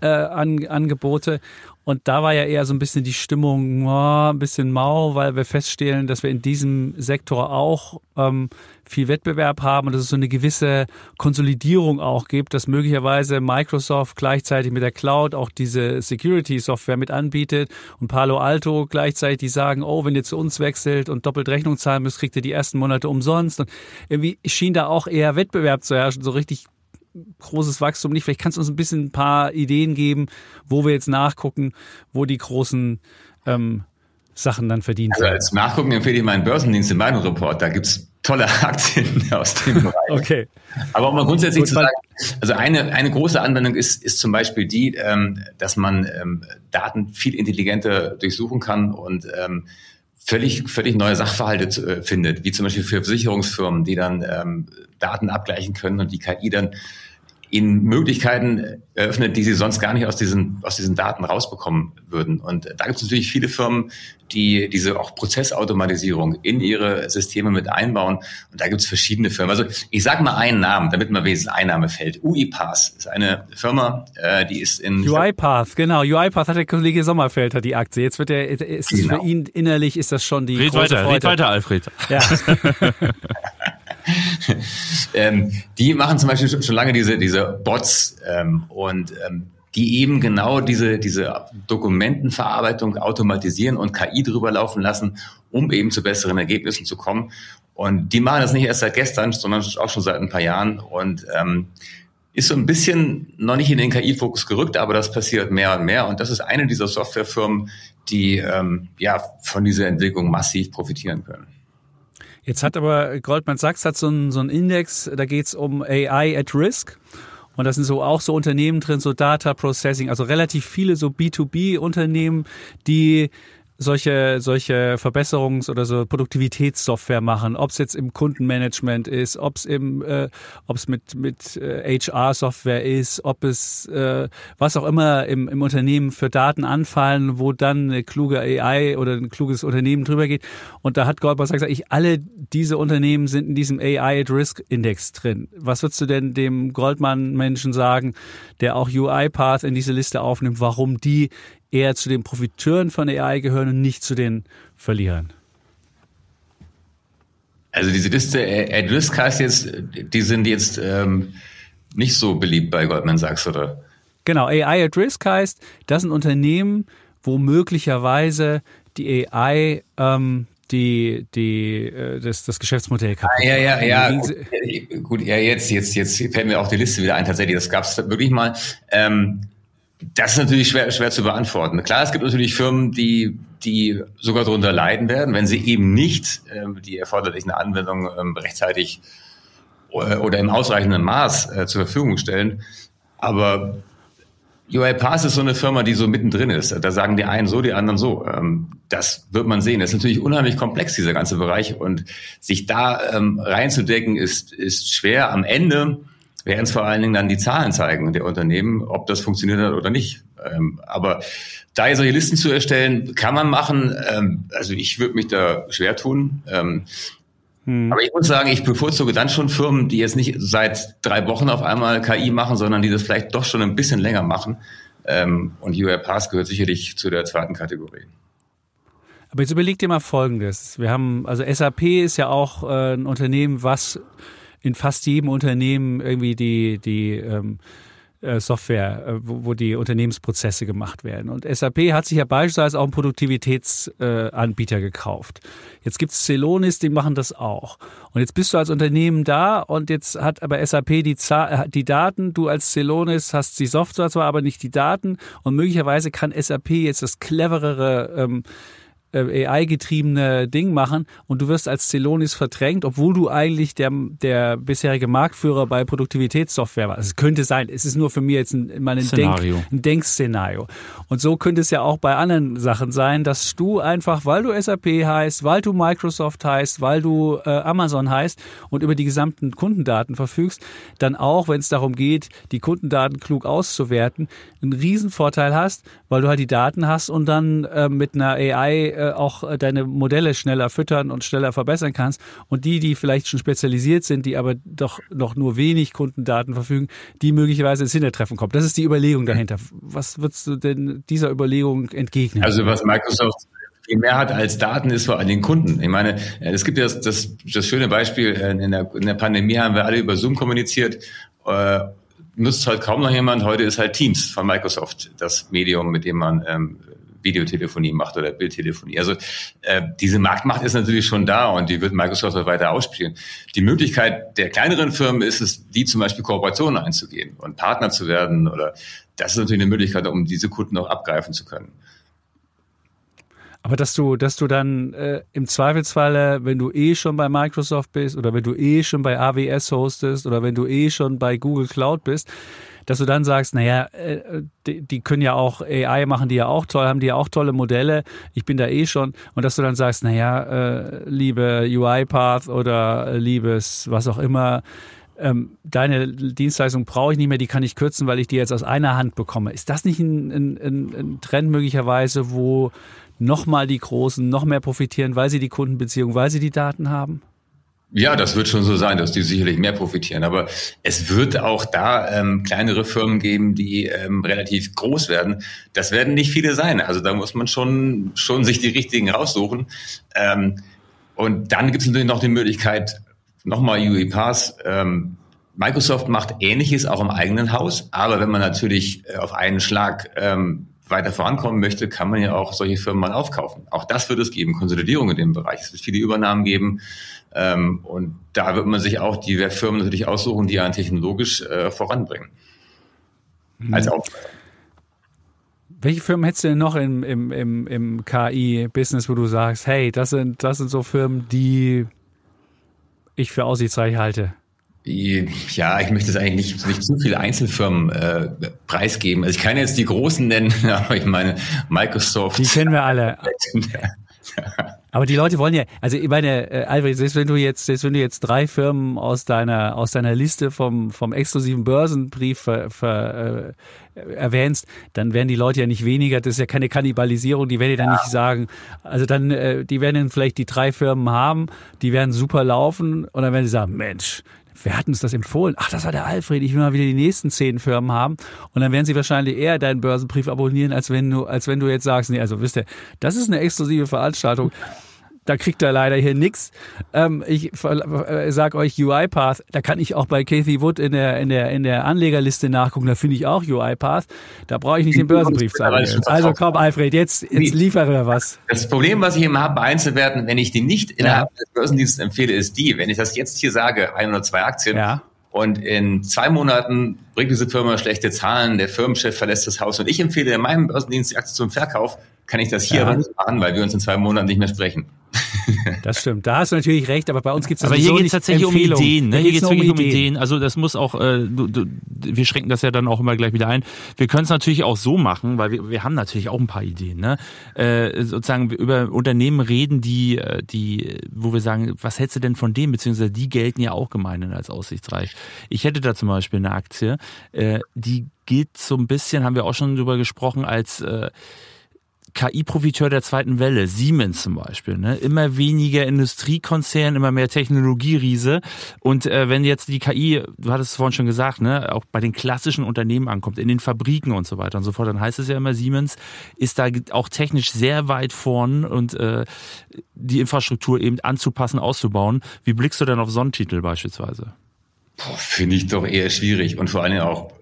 Angebote und da war ja eher so ein bisschen die Stimmung ein bisschen mau, weil wir feststellen, dass wir in diesem Sektor auch viel Wettbewerb haben und dass es so eine gewisse Konsolidierung auch gibt, dass möglicherweise Microsoft gleichzeitig mit der Cloud auch diese Security-Software mit anbietet und Palo Alto gleichzeitig, die sagen, wenn ihr zu uns wechselt und doppelt Rechnung zahlen müsst, kriegt ihr die ersten Monate umsonst. Und irgendwie schien da auch eher Wettbewerb zu herrschen, so richtig großes Wachstum nicht. Vielleicht kannst du uns ein paar Ideen geben, wo wir jetzt nachgucken, wo die großen Sachen dann verdient werden. Also als Nachgucken empfehle ich meinen Börsendienst in meinem Report. Da gibt es tolle Aktien aus dem Bereich. Okay. Aber um mal grundsätzlich zu sagen, also eine große Anwendung ist zum Beispiel die, dass man Daten viel intelligenter durchsuchen kann und völlig neue Sachverhalte findet, wie zum Beispiel für Versicherungsfirmen, die dann Daten abgleichen können und die KI dann ihnen Möglichkeiten eröffnet, die sie sonst gar nicht aus diesen Daten rausbekommen würden. Und da gibt es natürlich viele Firmen, die diese auch Prozessautomatisierung in ihre Systeme mit einbauen. Und da gibt es verschiedene Firmen. Also ich sage mal einen Namen, damit man wenigstens ein Name fällt. UiPath ist eine Firma, die ist in... UiPath, genau. UiPath hat der Kollege Sommerfeld, hat die Aktie. Jetzt wird der, ist es genau. Für ihn innerlich, ist das schon die Red weiter, Alfred. Ja. Die machen zum Beispiel schon lange diese Bots und die eben genau diese Dokumentenverarbeitung automatisieren und KI drüber laufen lassen, um eben zu besseren Ergebnissen zu kommen. Und die machen das nicht erst seit gestern, sondern auch schon seit ein paar Jahren und ist so ein bisschen noch nicht in den KI-Fokus gerückt, aber das passiert mehr und mehr. Und das ist eine dieser Softwarefirmen, die von dieser Entwicklung massiv profitieren können. Jetzt hat aber Goldman Sachs hat so einen Index, da geht's um AI at Risk. Und das sind auch so Unternehmen drin, so Data Processing, also relativ viele so B2B-Unternehmen, die solche Verbesserungs- oder so Produktivitätssoftware machen, ob es jetzt im Kundenmanagement ist, ob es mit HR-Software ist, ob es was auch immer im Unternehmen für Daten anfallen, wo dann eine kluge AI oder ein kluges Unternehmen drüber geht. Und da hat Goldman Sachs gesagt, alle diese Unternehmen sind in diesem AI-at-Risk-Index drin. Was würdest du denn dem Goldman-Menschen sagen, der auch UiPath in diese Liste aufnimmt, warum die eher zu den Profiteuren von AI gehören und nicht zu den Verlierern? Also diese Liste at risk heißt jetzt, die sind jetzt nicht so beliebt bei Goldman Sachs, oder? Genau, AI at risk heißt, das sind Unternehmen, wo möglicherweise die AI das Geschäftsmodell kaputt. Jetzt fällt mir auch die Liste wieder ein, tatsächlich, das gab es wirklich mal. Das ist natürlich schwer zu beantworten. Klar, es gibt natürlich Firmen, die sogar darunter leiden werden, wenn sie eben nicht die erforderlichen Anwendungen rechtzeitig oder im ausreichenden Maß zur Verfügung stellen. Aber UiPath ist so eine Firma, die so mittendrin ist. Da sagen die einen so, die anderen so. Das wird man sehen. Das ist natürlich unheimlich komplex, dieser ganze Bereich. Und sich da reinzudecken, ist schwer. Am Ende werden es vor allen Dingen dann die Zahlen zeigen der Unternehmen, ob das funktioniert hat oder nicht. Aber da solche Listen zu erstellen, kann man machen. Also ich würde mich da schwer tun. Aber ich muss sagen, ich bevorzuge dann schon Firmen, die jetzt nicht seit 3 Wochen auf einmal KI machen, sondern die das vielleicht doch schon ein bisschen länger machen. Und UiPath gehört sicherlich zu der zweiten Kategorie. Aber jetzt überleg dir mal Folgendes. SAP ist ja auch ein Unternehmen, was in fast jedem Unternehmen irgendwie die Software, wo die Unternehmensprozesse gemacht werden. Und SAP hat sich ja beispielsweise auch einen Produktivitätsanbieter gekauft. Jetzt gibt es Celonis, die machen das auch. Und jetzt bist du als Unternehmen da und jetzt hat aber SAP die Daten, du als Celonis hast die Software zwar, aber nicht die Daten. Und möglicherweise kann SAP jetzt das cleverere AI-getriebene Ding machen und du wirst als Celonis verdrängt, obwohl du eigentlich der bisherige Marktführer bei Produktivitätssoftware warst. Es könnte sein, es ist nur für mich jetzt ein Denkszenario. Und so könnte es ja auch bei anderen Sachen sein, dass du einfach, weil du SAP heißt, weil du Microsoft heißt, weil du Amazon heißt und über die gesamten Kundendaten verfügst, dann auch, wenn es darum geht, die Kundendaten klug auszuwerten, einen Riesenvorteil hast, weil du halt die Daten hast und dann mit einer AI auch deine Modelle schneller füttern und schneller verbessern kannst. Und die vielleicht schon spezialisiert sind, die aber doch noch nur wenig Kundendaten verfügen, die möglicherweise ins Hintertreffen kommen. Das ist die Überlegung dahinter. Was würdest du denn dieser Überlegung entgegnen? Also was Microsoft viel mehr hat als Daten, ist vor allem den Kunden. Ich meine, es gibt ja das schöne Beispiel, in der Pandemie haben wir alle über Zoom kommuniziert. Nutzt halt kaum noch jemand. Heute ist halt Teams von Microsoft das Medium, mit dem man Videotelefonie macht oder Bildtelefonie. Also diese Marktmacht ist natürlich schon da und die wird Microsoft auch weiter ausspielen. Die Möglichkeit der kleineren Firmen ist es, die zum Beispiel Kooperationen einzugehen und Partner zu werden. Oder das ist natürlich eine Möglichkeit, um diese Kunden auch abgreifen zu können. Aber dass du dann im Zweifelsfalle, wenn du schon bei Microsoft bist oder wenn du schon bei AWS hostest oder wenn du schon bei Google Cloud bist, dass du dann sagst, naja, die können ja auch AI machen, die ja auch toll, haben die ja auch tolle Modelle, ich bin da eh schon, und dass du dann sagst, naja, liebe UiPath oder liebes was auch immer, deine Dienstleistung brauche ich nicht mehr, die kann ich kürzen, weil ich die jetzt aus einer Hand bekomme. Ist das nicht ein Trend möglicherweise, wo nochmal die Großen noch mehr profitieren, weil sie die Kundenbeziehung, weil sie die Daten haben? Ja, das wird schon so sein, dass die sicherlich mehr profitieren. Aber es wird auch da kleinere Firmen geben, die relativ groß werden. Das werden nicht viele sein. Also da muss man schon sich die richtigen raussuchen. Und dann gibt es natürlich noch die Möglichkeit, nochmal UiPath, Microsoft macht Ähnliches auch im eigenen Haus. Aber wenn man natürlich auf einen Schlag weiter vorankommen möchte, kann man ja auch solche Firmen mal aufkaufen. Auch das wird es geben, Konsolidierung in dem Bereich. Es wird viele Übernahmen geben. Und da wird man sich auch die Firmen natürlich aussuchen, die einen technologisch voranbringen. Also auch. Welche Firmen hättest du denn noch im KI-Business, wo du sagst, hey, das sind so Firmen, die ich für aussichtsreich halte? Ja, ich möchte es eigentlich nicht zu viele Einzelfirmen preisgeben. Also ich kann jetzt die großen nennen, aber ich meine Microsoft. Die kennen wir alle. Aber die Leute wollen ja, also ich meine, Alfred, selbst wenn du jetzt drei Firmen aus deiner Liste vom exklusiven Börsenbrief erwähnst, dann werden die Leute ja nicht weniger, das ist ja keine Kannibalisierung, die werden ja dann nicht sagen, also dann, die werden dann vielleicht die drei Firmen haben, die werden super laufen und dann werden sie sagen, Mensch, wer hat uns das empfohlen? Ach, das war der Alfred, ich will mal wieder die nächsten 10 Firmen haben. Und dann werden sie wahrscheinlich eher deinen Börsenbrief abonnieren, als wenn du jetzt sagst, nee, also wisst ihr, das ist eine exklusive Veranstaltung, da kriegt er leider hier nichts. Ich sag euch UiPath, da kann ich auch bei Kathy Wood in der Anlegerliste nachgucken, da finde ich auch UiPath, da brauche ich nicht den Börsenbrief zu abonnieren. Also komm Alfred, jetzt liefere was. Das Problem, was ich eben habe bei Einzelwerten, wenn ich die nicht innerhalb des Börsendienstes empfehle, ist die, wenn ich das jetzt hier sage, 1 oder 2 Aktien, und in 2 Monaten bringt diese Firma schlechte Zahlen, der Firmenchef verlässt das Haus und ich empfehle in meinem Börsendienst die Aktie zum Verkauf, kann ich das hier aber nicht machen, weil wir uns in 2 Monaten nicht mehr sprechen. Das stimmt, da hast du natürlich recht, aber bei uns gibt es aber hier geht es tatsächlich Empfehlung. Um Ideen. Ne? Hier geht es wirklich um Ideen. Also das muss auch, wir schränken das ja dann auch immer gleich wieder ein. Wir können es natürlich auch so machen, weil wir haben natürlich auch ein paar Ideen. Ne? Sozusagen über Unternehmen reden, die, wo wir sagen, was hältst du denn von dem? Beziehungsweise die gelten ja auch gemeinhin als aussichtsreich. Ich hätte da zum Beispiel eine Aktie, die gilt so ein bisschen, haben wir auch schon drüber gesprochen, als KI-Profiteur der zweiten Welle, Siemens zum Beispiel, ne? Immer weniger Industriekonzern, immer mehr Technologieriese. Und wenn jetzt die KI, du hattest es vorhin schon gesagt, ne, auch bei den klassischen Unternehmen ankommt, in den Fabriken und so weiter und so fort, dann heißt es ja immer, Siemens ist da auch technisch sehr weit vorn und die Infrastruktur eben anzupassen, auszubauen. Wie blickst du denn auf so einen Titel beispielsweise? Finde ich doch eher schwierig und vor allem auch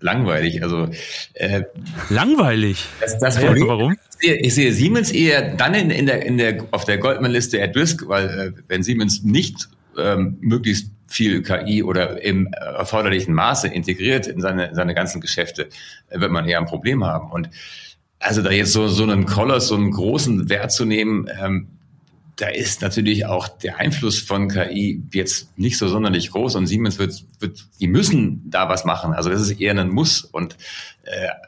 langweilig. Langweilig? Das Problem, warum? Ich sehe Siemens eher dann auf der Goldman-Liste at risk, weil wenn Siemens nicht möglichst viel KI oder im erforderlichen Maße integriert in seine ganzen Geschäfte, wird man eher ein Problem haben. Und also da jetzt so einen Koloss, so einen großen Wert zu nehmen, da ist natürlich auch der Einfluss von KI jetzt nicht so sonderlich groß und Siemens die müssen da was machen. Also das ist eher ein Muss und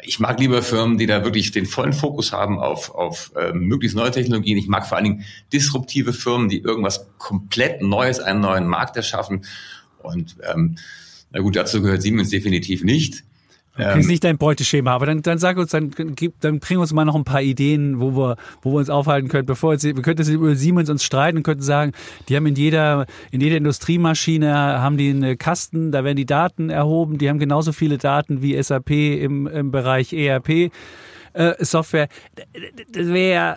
ich mag lieber Firmen, die da wirklich den vollen Fokus haben auf möglichst neue Technologien. Ich mag vor allen Dingen disruptive Firmen, die irgendwas komplett Neues, einen neuen Markt erschaffen und na gut, dazu gehört Siemens definitiv nicht. Das ist nicht dein Beuteschema, aber dann sag uns, dann bring uns mal noch ein paar Ideen, wo wir uns aufhalten können, wir könnten jetzt über Siemens uns streiten und könnten sagen, die haben in jeder Industriemaschine haben die einen Kasten, da werden die Daten erhoben, die haben genauso viele Daten wie SAP im Bereich ERP Software. Das wäre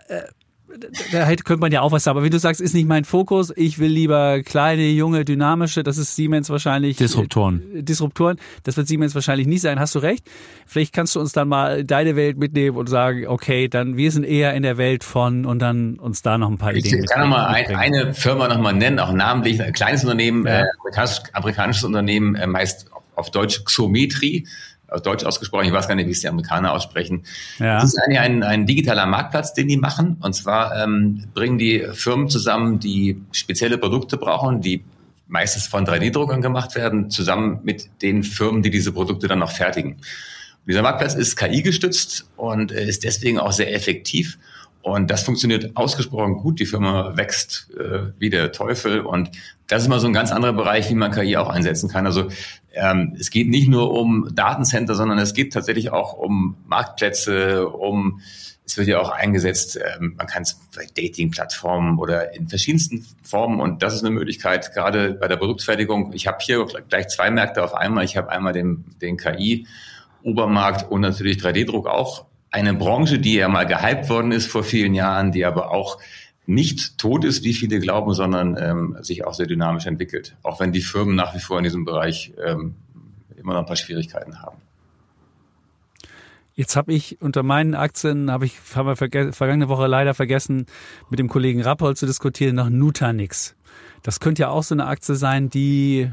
da könnte man ja auch was sagen, aber wie du sagst, ist nicht mein Fokus, ich will lieber kleine, junge, dynamische, das ist Siemens wahrscheinlich... Disruptoren, das wird Siemens wahrscheinlich nicht sein, hast du recht. Vielleicht kannst du uns dann mal deine Welt mitnehmen und sagen, okay, dann wir sind eher in der Welt von und dann uns da noch ein paar Ideen. Ich kann nochmal eine Firma nochmal nennen, auch namentlich, ein kleines Unternehmen, amerikanisches Unternehmen, heißt auf Deutsch Xometry, aus Deutsch ausgesprochen, ich weiß gar nicht, wie es die Amerikaner aussprechen. Ja. Das ist eigentlich ein digitaler Marktplatz, den die machen. Und zwar bringen die Firmen zusammen, die spezielle Produkte brauchen, die meistens von 3D-Druckern gemacht werden, zusammen mit den Firmen, die diese Produkte dann noch fertigen. Dieser Marktplatz ist KI-gestützt und ist deswegen auch sehr effektiv. Und das funktioniert ausgesprochen gut. Die Firma wächst wie der Teufel. Und das ist mal so ein ganz anderer Bereich, wie man KI auch einsetzen kann. Also es geht nicht nur um Datencenter, sondern es geht tatsächlich auch um Marktplätze, um, es wird ja auch eingesetzt, man kann es bei Dating-Plattformen oder in verschiedensten Formen. Und das ist eine Möglichkeit, gerade bei der Produktfertigung. Ich habe hier gleich zwei Märkte auf einmal. Ich habe einmal den KI Obermarkt und natürlich 3D-Druck auch. Eine Branche, die ja mal gehypt worden ist vor vielen Jahren, die aber auch nicht tot ist, wie viele glauben, sondern sich auch sehr dynamisch entwickelt. Auch wenn die Firmen nach wie vor in diesem Bereich immer noch ein paar Schwierigkeiten haben. Jetzt habe ich unter meinen Aktien, haben wir vergangene Woche leider vergessen, mit dem Kollegen Rappold zu diskutieren, nach Nutanix. Das könnte ja auch so eine Aktie sein, die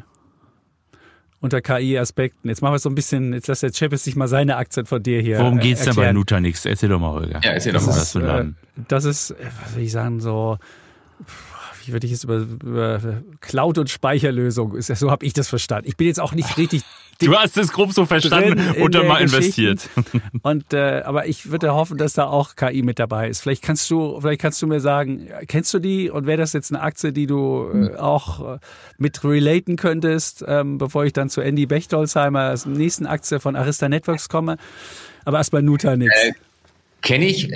unter KI-Aspekten. Jetzt machen wir es so ein bisschen, jetzt lässt der Chapis sich mal seine Aktien von dir hier erklären. Worum geht's denn bei Nutanix? Erzähl doch mal, Holger. Ja, erzähl doch mal. Das ist, was will ich sagen, so, wie würde ich es über Cloud- und Speicherlösung, ist, so habe ich das verstanden. Ich bin jetzt auch nicht richtig... Du hast das grob so verstanden und dann mal investiert. Und, aber ich würde hoffen, dass da auch KI mit dabei ist. Vielleicht kannst du mir sagen, kennst du die und wäre das jetzt eine Aktie, die du auch mit relaten könntest, bevor ich dann zu Andy Bechtolzheimer als nächsten Aktie von Arista Networks komme? Aber erst bei Nutanix. Kenne ich,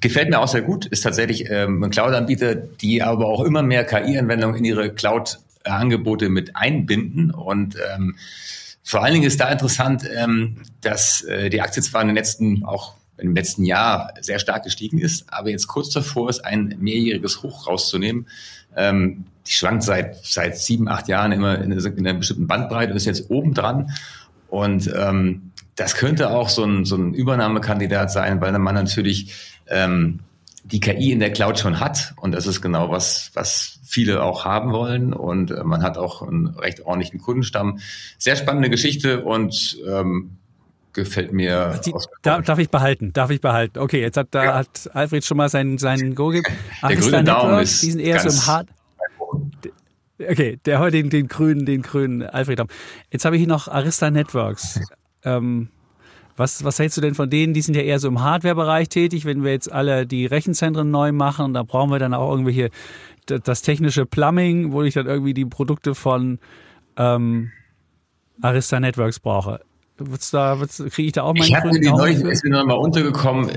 gefällt mir auch sehr gut. Ist tatsächlich ein Cloud-Anbieter, die aber auch immer mehr KI-Anwendungen in ihre Cloud-Angebote mit einbinden und vor allen Dingen ist da interessant, dass die Aktie zwar im letzten Jahr sehr stark gestiegen ist, aber jetzt kurz davor ist, ein mehrjähriges Hoch rauszunehmen. Die schwankt seit 7, 8 Jahren immer in einer bestimmten Bandbreite und ist jetzt oben dran. Und das könnte auch so ein Übernahmekandidat sein, weil man natürlich die KI in der Cloud schon hat. Und das ist genau was viele auch haben wollen. Und man hat auch einen recht ordentlichen Kundenstamm. Sehr spannende Geschichte und gefällt mir. Darf ich behalten? Okay, jetzt hat Alfred schon mal seinen Go gegeben. Der grüne Daumen ist diesen eher ganz so im Hard. Okay, der heute den grünen Alfred Daumen. Jetzt habe ich noch Arista Networks. Was hältst du denn von denen? Die sind ja eher so im Hardware-Bereich tätig. Wenn wir jetzt alle die Rechenzentren neu machen, da brauchen wir dann auch irgendwelche, das technische Plumbing, wo ich dann irgendwie die Produkte von Arista Networks brauche. Kriege ich da auch meinen grünen Daumen? Ich habe die neu mal untergekommen,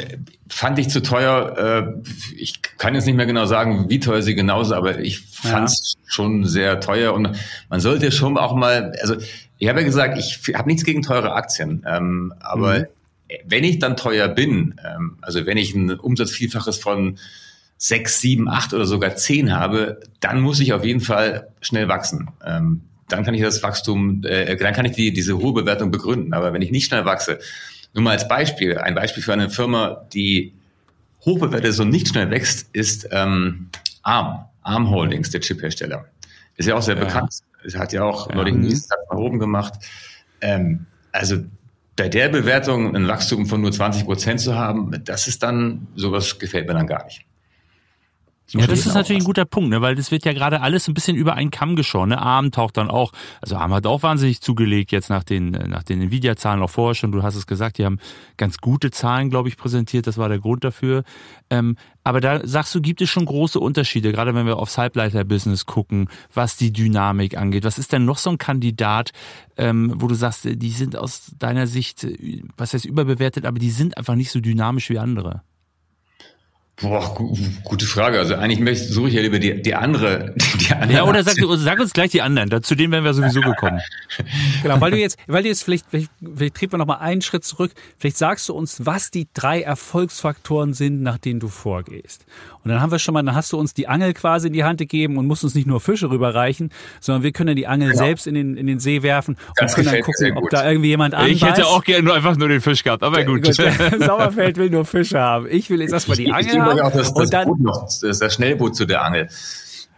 fand ich zu teuer. Ich kann jetzt nicht mehr genau sagen, wie teuer sie genau ist, aber ich fand es schon sehr teuer. Und man sollte schon auch mal, also ich habe ja gesagt, ich habe nichts gegen teure Aktien, aber wenn ich dann teuer bin, also wenn ich ein Umsatzvielfaches von 6, 7, 8 oder sogar 10 habe, dann muss ich auf jeden Fall schnell wachsen. Dann kann ich das Wachstum, dann kann ich diese hohe Bewertung begründen. Aber wenn ich nicht schnell wachse, nur mal als Beispiel, ein Beispiel für eine Firma, die hoch bewertet ist und nicht schnell wächst, ist ARM Holdings, der Chiphersteller. Ist ja auch sehr bekannt. Es hat ja auch Nordic News nach oben gemacht. Also bei der Bewertung ein Wachstum von nur 20% zu haben, das ist dann, sowas gefällt mir dann gar nicht. Ja, das ist natürlich ein guter Punkt, ne? Weil das wird ja gerade alles ein bisschen über einen Kamm geschoren. Ne? ARM taucht dann auch, also ARM hat auch wahnsinnig zugelegt jetzt nach den Nvidia-Zahlen auch vorher schon. Du hast es gesagt, die haben ganz gute Zahlen, glaube ich, präsentiert. Das war der Grund dafür. Aber da sagst du, gibt es schon große Unterschiede, gerade wenn wir aufs Halbleiter-Business gucken, was die Dynamik angeht. Was ist denn noch so ein Kandidat, wo du sagst, die sind aus deiner Sicht, was heißt überbewertet, aber die sind einfach nicht so dynamisch wie andere? Boah, gute Frage. Also eigentlich suche ich ja lieber die andere. Ja, oder sag uns gleich die anderen. Zu denen wären wir sowieso gekommen. Genau, weil du jetzt vielleicht treten wir nochmal einen Schritt zurück. Vielleicht sagst du uns, was die 3 Erfolgsfaktoren sind, nach denen du vorgehst. Und dann haben wir schon mal, dann hast du uns die Angel quasi in die Hand gegeben und musst uns nicht nur Fische rüberreichen, sondern wir können die Angel selbst in den See werfen und können dann gucken, ob da irgendwie jemand anbeißt. Ich hätte auch gerne einfach nur den Fisch gehabt, aber gut. Sauerfeld will nur Fische haben. Ich will jetzt erstmal die Angel. Auch das Schnellboot zu der Angel.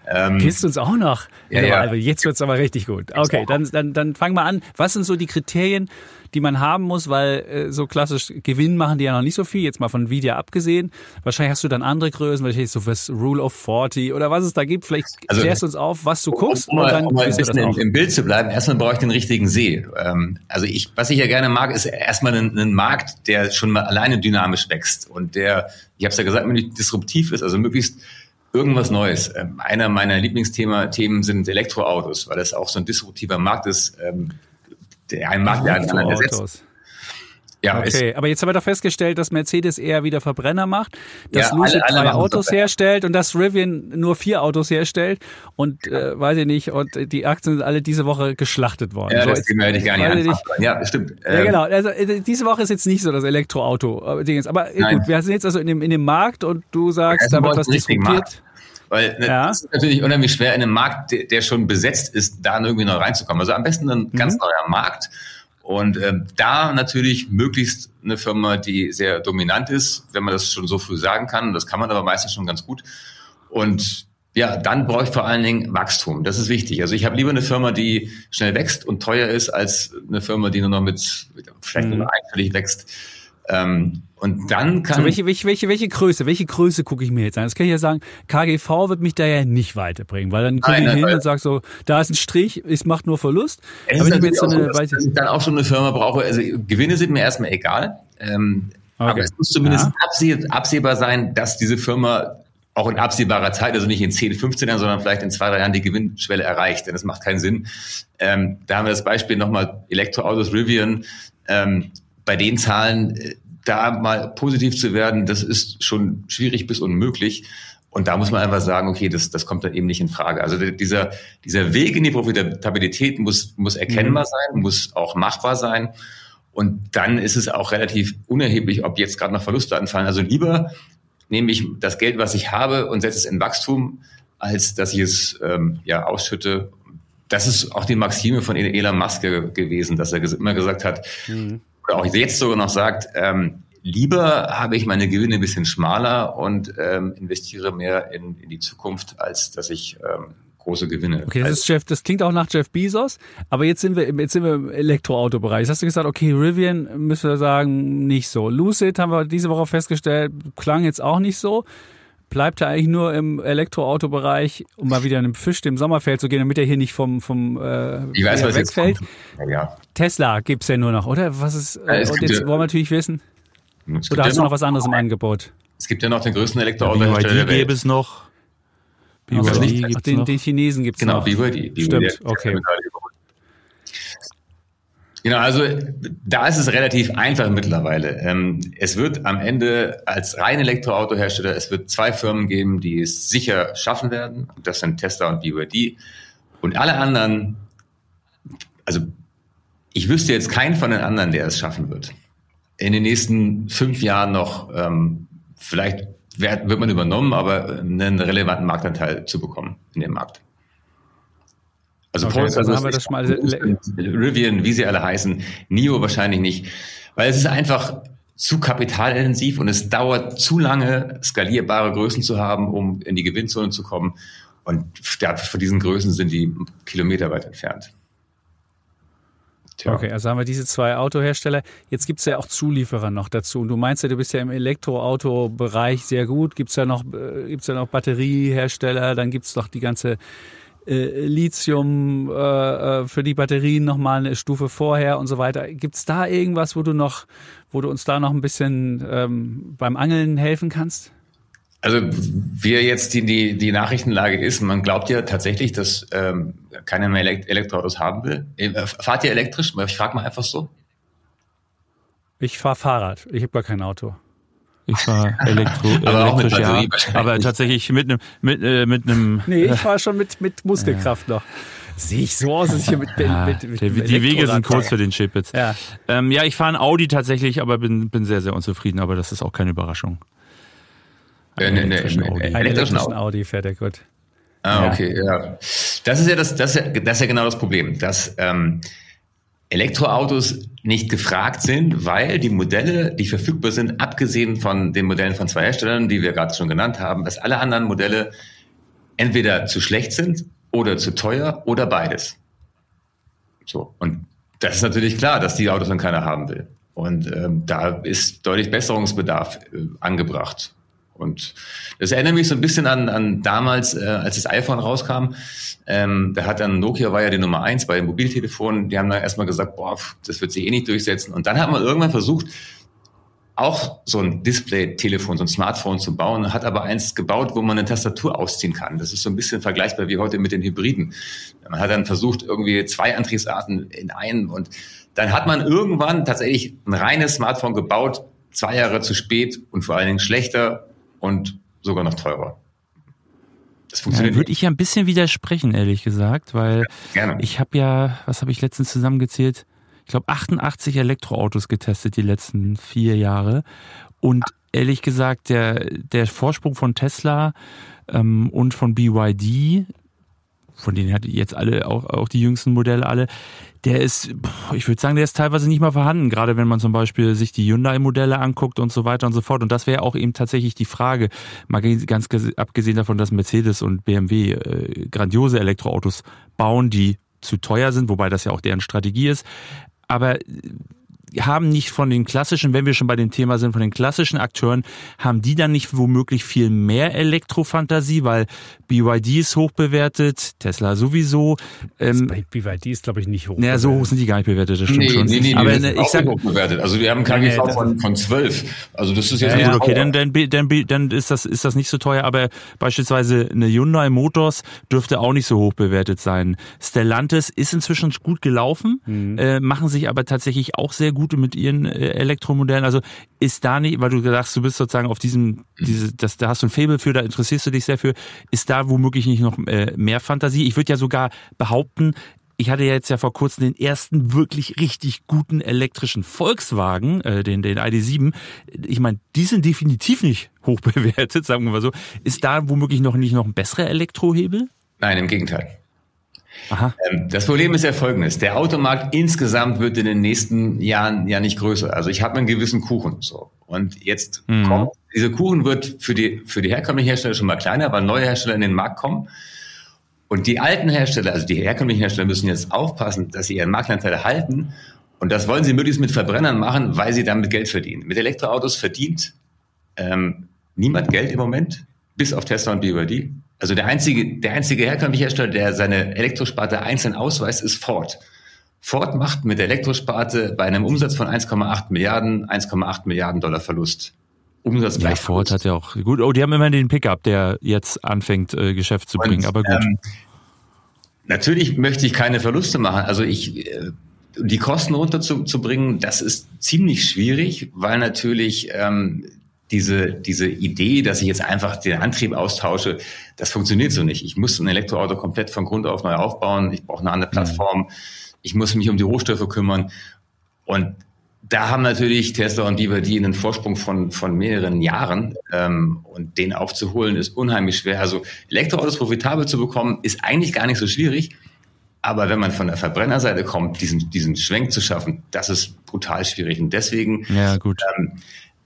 Kennst du uns auch noch? Ja, ja. Also jetzt wird es aber richtig gut. Okay, dann fang mal an. Was sind so die Kriterien, die man haben muss? Weil so klassisch Gewinn machen die ja noch nicht so viel, jetzt mal von Nvidia abgesehen. Wahrscheinlich hast du dann andere Größen, wahrscheinlich so was Rule of 40 oder was es da gibt. Vielleicht klärst du uns auf, was du guckst. Um dann mal ein bisschen im Bild zu bleiben, erstmal brauche ich den richtigen See. Was ich ja gerne mag, ist erstmal einen Markt, der schon mal alleine dynamisch wächst und der, ich habe es ja gesagt, möglichst disruptiv ist, also möglichst irgendwas Neues. Einer meiner Lieblingsthemen sind Elektroautos, weil das auch so ein disruptiver Markt ist, der einen Markt, der anderen ersetzt. Ja, okay, aber jetzt haben wir doch festgestellt, dass Mercedes eher wieder Verbrenner macht, dass Lucid alle 3 Autos herstellt und dass Rivian nur 4 Autos herstellt und weiß ich nicht, und die Aktien sind alle diese Woche geschlachtet worden. Ja, so, das hätte ich gar nicht. Ja, stimmt. Ja, genau. Also diese Woche ist jetzt nicht so das Elektroauto-Ding. Aber gut, wir sind jetzt also in dem Markt und du sagst, da wird was diskutiert. Weil es ist natürlich unheimlich schwer, in einem Markt, der schon besetzt ist, da irgendwie noch reinzukommen. Also am besten ein ganz neuer Markt. Und da natürlich möglichst eine Firma, die sehr dominant ist, wenn man das schon so früh sagen kann. Das kann man aber meistens schon ganz gut. Und ja, dann brauche ich vor allen Dingen Wachstum. Das ist wichtig. Also ich habe lieber eine Firma, die schnell wächst und teuer ist, als eine Firma, die nur noch mit vielleicht nur einstellig wächst. Und dann kann... So, welche Größe gucke ich mir jetzt an? Das kann ich ja sagen, KGV wird mich da ja nicht weiterbringen, weil dann komme ich hin und sage so, da ist ein Strich, es macht nur Verlust. Es aber ist jetzt so eine, dass ich dann auch schon eine Firma brauche, also Gewinne sind mir erstmal egal, aber es muss zumindest absehbar sein, dass diese Firma auch in absehbarer Zeit, also nicht in 10, 15 Jahren, sondern vielleicht in 2, 3 Jahren die Gewinnschwelle erreicht, denn das macht keinen Sinn. Da haben wir das Beispiel nochmal Elektroautos, Rivian, bei den Zahlen da mal positiv zu werden, das ist schon schwierig bis unmöglich. Und da muss man einfach sagen, okay, das kommt dann eben nicht in Frage. Also dieser Weg in die Profitabilität muss erkennbar sein, muss auch machbar sein. Und dann ist es auch relativ unerheblich, ob jetzt gerade noch Verluste anfallen. Also lieber nehme ich das Geld, was ich habe, und setze es in Wachstum, als dass ich es ausschütte. Das ist auch die Maxime von Elon Musk gewesen, dass er immer gesagt hat, oder auch jetzt sogar noch sagt, lieber habe ich meine Gewinne ein bisschen schmaler und investiere mehr in die Zukunft, als dass ich große Gewinne. Okay, das klingt auch nach Jeff Bezos, aber jetzt sind wir im Elektroauto-Bereich. Hast du gesagt, okay, Rivian müssen wir sagen, nicht so. Lucid haben wir diese Woche festgestellt, klang jetzt auch nicht so. Bleibt er eigentlich nur im Elektroauto-Bereich, um mal wieder einem Fisch im Sommerfeld zu gehen, damit er hier nicht vom wegfällt? Ja. Tesla gibt es ja nur noch, oder? Was ist? Und jetzt wollen wir natürlich wissen. Oder hast du noch was anderes im Angebot? Es gibt ja noch den größten Elektroautohersteller der Welt. BYD gäbe es noch. BYD den Chinesen gibt es noch. Genau, BYD. Stimmt, okay. Genau, also da ist es relativ einfach mittlerweile. Es wird am Ende als rein Elektroautohersteller, es wird 2 Firmen geben, die es sicher schaffen werden. Das sind Tesla und BYD. Und alle anderen, also ich wüsste jetzt keinen von den anderen, der es schaffen wird. In den nächsten 5 Jahren noch, vielleicht wird man übernommen, aber einen relevanten Marktanteil zu bekommen in dem Markt. Also haben wir das schon mal. Rivian, wie sie alle heißen, NIO wahrscheinlich nicht, weil es ist einfach zu kapitalintensiv und es dauert zu lange, skalierbare Größen zu haben, um in die Gewinnzone zu kommen. Und von diesen Größen sind die kilometerweit entfernt. Tja. Okay, also haben wir diese 2 Autohersteller. Jetzt gibt es ja auch Zulieferer noch dazu. Und du meinst ja, du bist ja im Elektroauto-Bereich sehr gut. Gibt es ja noch Batteriehersteller, dann gibt es noch die ganze... Lithium für die Batterien nochmal eine Stufe vorher und so weiter. Gibt es da irgendwas, wo du uns da noch ein bisschen beim Angeln helfen kannst? Also wie jetzt die Nachrichtenlage ist, man glaubt ja tatsächlich, dass keiner mehr Elektroautos haben will. Fahrt ihr elektrisch? Ich frage mal einfach so. Ich fahre Fahrrad, ich habe gar kein Auto. Ich fahre elektrisch, ja. Aber tatsächlich mit einem. Nee, ich fahre schon mit Muskelkraft noch. Sehe ich so aus, dass ich hier mit die Wege sind kurz für den Chipitz. Ja. Ich fahre einen Audi tatsächlich, aber bin sehr, sehr unzufrieden. Aber das ist auch keine Überraschung. Einen elektrischen Audi fährt er gut. Okay, ja. Das ist ja genau das Problem, dass Elektroautos nicht gefragt sind, weil die Modelle, die verfügbar sind, abgesehen von den Modellen von 2 Herstellern, die wir gerade schon genannt haben, dass alle anderen Modelle entweder zu schlecht sind oder zu teuer oder beides. So, und das ist natürlich klar, dass die Autos dann keiner haben will. Und da ist deutlich Besserungsbedarf angebracht. Und das erinnert mich so ein bisschen an damals, als das iPhone rauskam. Da hat dann Nokia, war ja die Nummer 1 bei den Mobiltelefonen. Die haben dann erstmal gesagt, boah, das wird sich eh nicht durchsetzen. Und dann hat man irgendwann versucht, auch so ein Display-Telefon, so ein Smartphone zu bauen, hat aber eins gebaut, wo man eine Tastatur ausziehen kann. Das ist so ein bisschen vergleichbar wie heute mit den Hybriden. Man hat dann versucht, irgendwie 2 Antriebsarten in einen. Und dann hat man irgendwann tatsächlich ein reines Smartphone gebaut, 2 Jahre zu spät und vor allen Dingen schlechter und sogar noch teurer. Das funktioniert. Da würde ich ja ein bisschen widersprechen, ehrlich gesagt, weil ja, ich habe ja, was habe ich letztens zusammengezählt? Ich glaube, 88 Elektroautos getestet die letzten 4 Jahre. Und ehrlich gesagt, der Vorsprung von Tesla und von BYD, von denen hat jetzt alle, auch die jüngsten Modelle alle, der ist, ich würde sagen, der ist teilweise nicht mal vorhanden. Gerade wenn man zum Beispiel sich die Hyundai-Modelle anguckt und so weiter und so fort. Und das wäre auch eben tatsächlich die Frage, mal ganz abgesehen davon, dass Mercedes und BMW grandiose Elektroautos bauen, die zu teuer sind, wobei das ja auch deren Strategie ist. Aber haben nicht von den klassischen, wenn wir schon bei dem Thema sind, von den klassischen Akteuren, haben die dann nicht womöglich viel mehr Elektrofantasie, weil BYD ist hoch bewertet, Tesla sowieso. BYD ist, glaube ich, nicht hoch. Naja, so hoch sind die gar nicht bewertet, das stimmt schon. Nee, aber die sind auch hoch bewertet. Also wir haben KGV von 12. Also das ist jetzt nicht so. Okay, dann ist das nicht so teuer, aber beispielsweise eine Hyundai Motors dürfte auch nicht so hoch bewertet sein. Stellantis ist inzwischen gut gelaufen, machen sich aber tatsächlich auch sehr gut mit ihren Elektromodellen. Also ist da nicht, weil du sagst, du bist sozusagen auf da hast du ein Faible für, da interessierst du dich sehr für, ist da womöglich nicht noch mehr Fantasie? Ich würde ja sogar behaupten, ich hatte ja jetzt vor kurzem den ersten wirklich richtig guten elektrischen Volkswagen, den ID.7. Ich meine, die sind definitiv nicht hoch bewertet, sagen wir mal so. Ist da womöglich noch nicht noch ein besserer Elektrohebel? Nein, im Gegenteil. Aha. Das Problem ist ja folgendes. Der Automarkt insgesamt wird in den nächsten Jahren ja nicht größer. Also ich habe einen gewissen Kuchen. So. Und jetzt kommt, dieser Kuchen wird für die herkömmlichen Hersteller schon mal kleiner, weil neue Hersteller in den Markt kommen. Und die alten Hersteller, also die herkömmlichen Hersteller müssen jetzt aufpassen, dass sie ihren Marktanteil halten. Und das wollen sie möglichst mit Verbrennern machen, weil sie damit Geld verdienen. Mit Elektroautos verdient niemand Geld im Moment, bis auf Tesla und BYD. Also der einzige herkömmliche Hersteller, der seine Elektrosparte einzeln ausweist, ist Ford. Ford macht mit der Elektrosparte bei einem Umsatz von 1,8 Milliarden Dollar Verlust. Umsatz gleich. Ja, Ford hat ja auch, gut, die haben immerhin den Pickup, der jetzt anfängt, Geschäft zu bringen, aber gut. Natürlich möchte ich keine Verluste machen. Also die Kosten runterzubringen, das ist ziemlich schwierig, weil natürlich diese Idee, dass ich jetzt einfach den Antrieb austausche, das funktioniert so nicht. Ich muss ein Elektroauto komplett von Grund auf neu aufbauen. Ich brauche eine andere Plattform. Ich muss mich um die Rohstoffe kümmern. Und da haben natürlich Tesla und BYD einen Vorsprung von mehreren Jahren. Und den aufzuholen ist unheimlich schwer. Also Elektroautos profitabel zu bekommen, ist eigentlich gar nicht so schwierig. Aber wenn man von der Verbrennerseite kommt, diesen Schwenk zu schaffen, das ist brutal schwierig. Und deswegen... Ja, gut.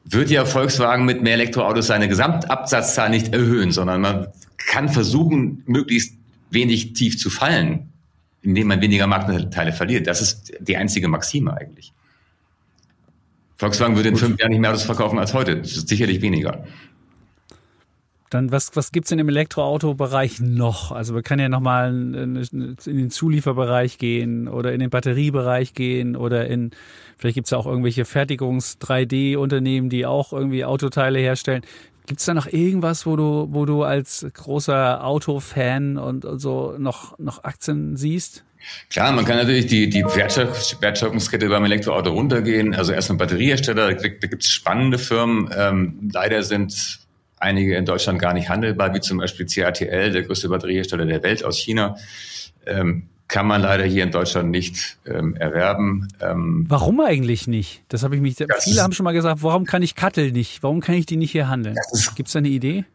Wird ja Volkswagen mit mehr Elektroautos seine Gesamtabsatzzahl nicht erhöhen, sondern man kann versuchen, möglichst wenig tief zu fallen, indem man weniger Marktanteile verliert. Das ist die einzige Maxime eigentlich. Volkswagen würde in 5 Jahren nicht mehr Autos verkaufen als heute. Das ist sicherlich weniger. Dann, was gibt's denn im Elektroauto-Bereich noch? Also man kann ja nochmal in den Zulieferbereich gehen oder in den Batteriebereich gehen oder vielleicht gibt's ja auch irgendwelche Fertigungs-3D-Unternehmen, die auch irgendwie Autoteile herstellen. Gibt's da noch irgendwas, wo du als großer Autofan und so noch Aktien siehst? Klar, man kann natürlich die Wertschöpfungskette beim Elektroauto runtergehen. Also erstmal Batteriehersteller, da gibt's spannende Firmen. Leider sind einige in Deutschland gar nicht handelbar, wie zum Beispiel CATL, der größte Batteriehersteller der Welt aus China, kann man leider hier in Deutschland nicht erwerben. Warum eigentlich nicht? Viele haben schon mal gesagt, warum kann ich CATL nicht? Warum kann ich die nicht hier handeln? Gibt es da eine Idee?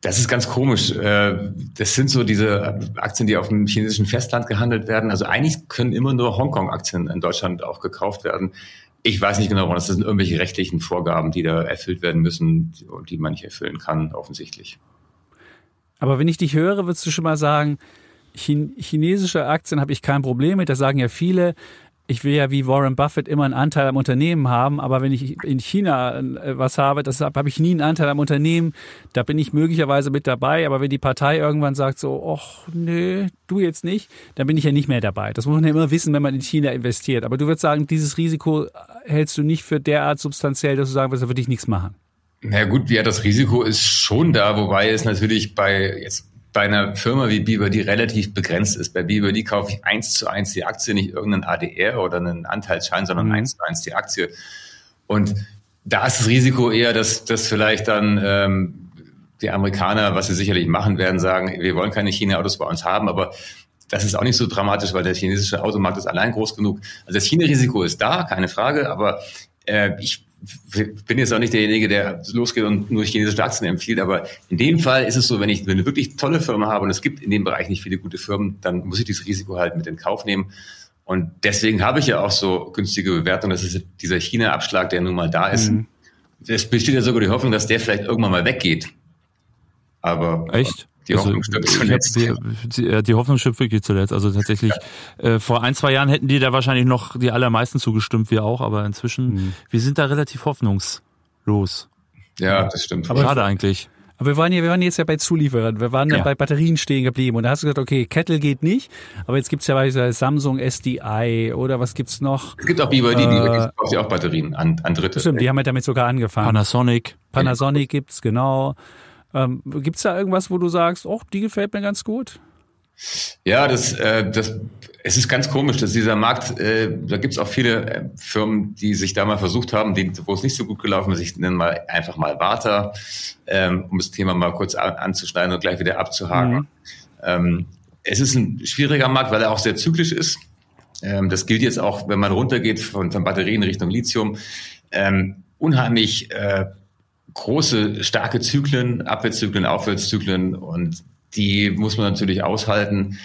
Das ist ganz komisch. Das sind so diese Aktien, die auf dem chinesischen Festland gehandelt werden. Also eigentlich können immer nur Hongkong-Aktien in Deutschland auch gekauft werden. Ich weiß nicht genau, warum. Das sind irgendwelche rechtlichen Vorgaben, die da erfüllt werden müssen und die man nicht erfüllen kann, offensichtlich. Aber wenn ich dich höre, würdest du schon mal sagen, chinesische Aktien habe ich kein Problem mit, das sagen ja viele. Ich will ja wie Warren Buffett immer einen Anteil am Unternehmen haben, aber wenn ich in China was habe, deshalb habe ich nie einen Anteil am Unternehmen, da bin ich möglicherweise mit dabei, aber wenn die Partei irgendwann sagt so, och, nö, du jetzt nicht, dann bin ich ja nicht mehr dabei. Das muss man ja immer wissen, wenn man in China investiert. Aber du würdest sagen, dieses Risiko hältst du nicht für derart substanziell, dass du sagen würdest, da würde ich nichts machen. Na gut, ja, das Risiko ist schon da, wobei es natürlich bei einer Firma wie BYD relativ begrenzt ist. Bei BYD kaufe ich 1:1 die Aktie, nicht irgendeinen ADR oder einen Anteilsschein, sondern 1:1 die Aktie. Und da ist das Risiko eher, dass vielleicht dann die Amerikaner, was sie sicherlich machen werden, sagen, wir wollen keine China-Autos bei uns haben. Aber das ist auch nicht so dramatisch, weil der chinesische Automarkt ist allein groß genug. Also das China-Risiko ist da, keine Frage. Aber ich bin jetzt auch nicht derjenige, der losgeht und nur chinesische Aktien empfiehlt, aber in dem Fall ist es so, wenn ich eine wirklich tolle Firma habe und es gibt in dem Bereich nicht viele gute Firmen, dann muss ich dieses Risiko halt mit in Kauf nehmen. Und deswegen habe ich ja auch so günstige Bewertungen. Das ist dieser China-Abschlag, der nun mal da ist. Mhm. Es besteht ja sogar die Hoffnung, dass der vielleicht irgendwann mal weggeht. Aber echt? Die Hoffnung stirbt zuletzt. Die Hoffnung stirbt wirklich zuletzt. Also tatsächlich, ja. Vor 1-2 Jahren hätten die da wahrscheinlich noch die allermeisten zugestimmt, wir auch, aber inzwischen, wir sind da relativ hoffnungslos. Ja, das stimmt. Aber schade eigentlich. Aber wir waren jetzt ja bei Zulieferern, wir waren dann bei Batterien stehen geblieben und da hast du gesagt, okay, Kettle geht nicht, aber jetzt gibt's ja beispielsweise Samsung SDI oder was gibt's noch? Es gibt auch BYD, die kauft ja auch Batterien an Dritte. Stimmt, die haben ja damit sogar angefangen. Panasonic gibt's, genau. Gibt es da irgendwas, wo du sagst, oh, die gefällt mir ganz gut? Ja, es ist ganz komisch, dass dieser Markt, da gibt es auch viele Firmen, die sich da mal versucht haben, wo es nicht so gut gelaufen ist. Ich nenne mal einfach mal Warta, um das Thema mal kurz anzuschneiden und gleich wieder abzuhaken. Mhm. Es ist ein schwieriger Markt, weil er auch sehr zyklisch ist. Das gilt jetzt auch, wenn man runtergeht von Batterien Richtung Lithium. Unheimlich große, starke Zyklen, Abwärtszyklen, Aufwärtszyklen und die muss man natürlich aushalten.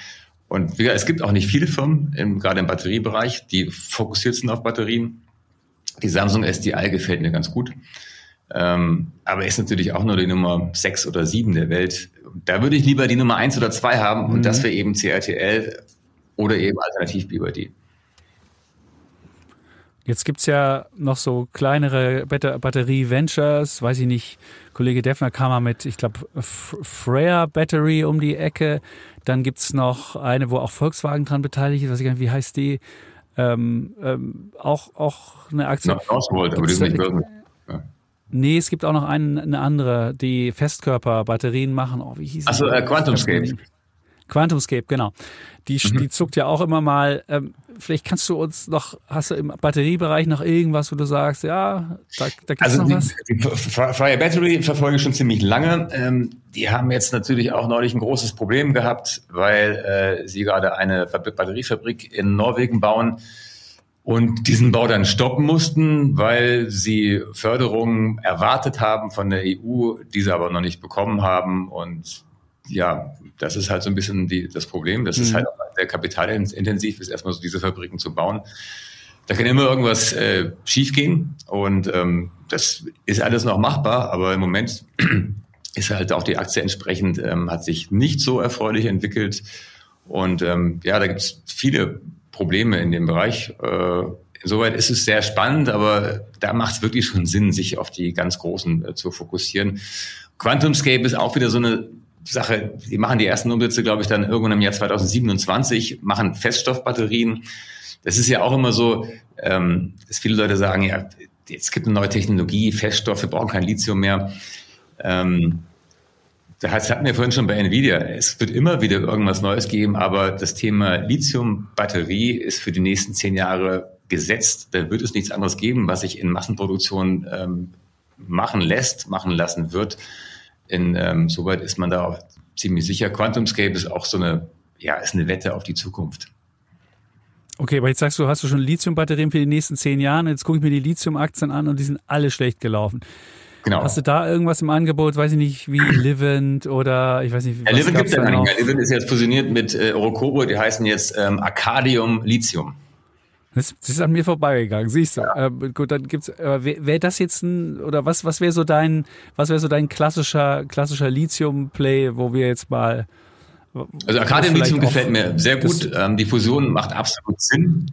Und es gibt auch nicht viele Firmen, gerade im Batteriebereich, die fokussiert sind auf Batterien. Die Samsung SDI gefällt mir ganz gut. Aber ist natürlich auch nur die Nummer 6 oder 7 der Welt. Da würde ich lieber die Nummer 1 oder 2 haben und das wäre eben CATL oder eben alternativ BYD. Jetzt gibt's ja noch so kleinere Batterie-Ventures, weiß ich nicht, Kollege Deffner kam mal mit, ich glaube, Freyr Battery um die Ecke. Dann gibt's noch eine, wo auch Volkswagen dran beteiligt ist, weiß ich gar nicht, wie heißt die? Auch eine Aktie. Northvolt, aber die ist nicht wirklich. Nee, es gibt auch noch eine andere, die Festkörperbatterien machen. Oh, wie hieß das? Achso, QuantumScape. QuantumScape, genau. Die zuckt ja auch immer mal. Vielleicht kannst du uns noch, hast du im Batteriebereich noch irgendwas, wo du sagst, ja, da gibt es noch was? Die Freyr Battery verfolge ich schon ziemlich lange. Die haben jetzt natürlich auch neulich ein großes Problem gehabt, weil sie gerade eine Batteriefabrik in Norwegen bauen und diesen Bau dann stoppen mussten, weil sie Förderungen erwartet haben von der EU, die sie aber noch nicht bekommen haben. Und ja, das ist halt so ein bisschen das Problem. Das ist halt auch sehr kapitalintensiv, ist erstmal so diese Fabriken zu bauen. Da kann immer irgendwas schiefgehen und das ist alles noch machbar, aber im Moment ist halt auch die Aktie entsprechend, hat sich nicht so erfreulich entwickelt und da gibt es viele Probleme in dem Bereich. Insoweit ist es sehr spannend, aber da macht es wirklich schon Sinn, sich auf die ganz Großen zu fokussieren. QuantumScape ist auch wieder so eine Sache, die machen die ersten Umsätze, glaube ich, dann irgendwann im Jahr 2027, machen Feststoffbatterien. Das ist ja auch immer so, dass viele Leute sagen, ja, es gibt eine neue Technologie, Feststoff, wir brauchen kein Lithium mehr. Das hatten wir vorhin schon bei Nvidia. Es wird immer wieder irgendwas Neues geben, aber das Thema Lithium-Batterie ist für die nächsten 10 Jahre gesetzt. Da wird es nichts anderes geben, was sich in Massenproduktion machen lassen wird. Soweit ist man da auch ziemlich sicher. QuantumScape ist auch so eine Wette auf die Zukunft. Okay, aber jetzt sagst du, hast du schon Lithium-Batterien für die nächsten 10 Jahre. Jetzt gucke ich mir die Lithium-Aktien an und die sind alle schlecht gelaufen. Genau. Hast du da irgendwas im Angebot, weiß ich nicht, wie Livent oder ich weiß nicht. Ja, Livent gibt es ja nicht mehr. Livent ist jetzt fusioniert mit Orocobre, die heißen jetzt Arcadium Lithium. Das ist an mir vorbeigegangen, siehst du. Ja. Gut, dann gibt's. Wäre das jetzt oder was wäre so dein klassischer Lithium-Play, wo wir jetzt mal. Also Arcadium Lithium gefällt mir sehr gut. Die Fusion macht absolut Sinn.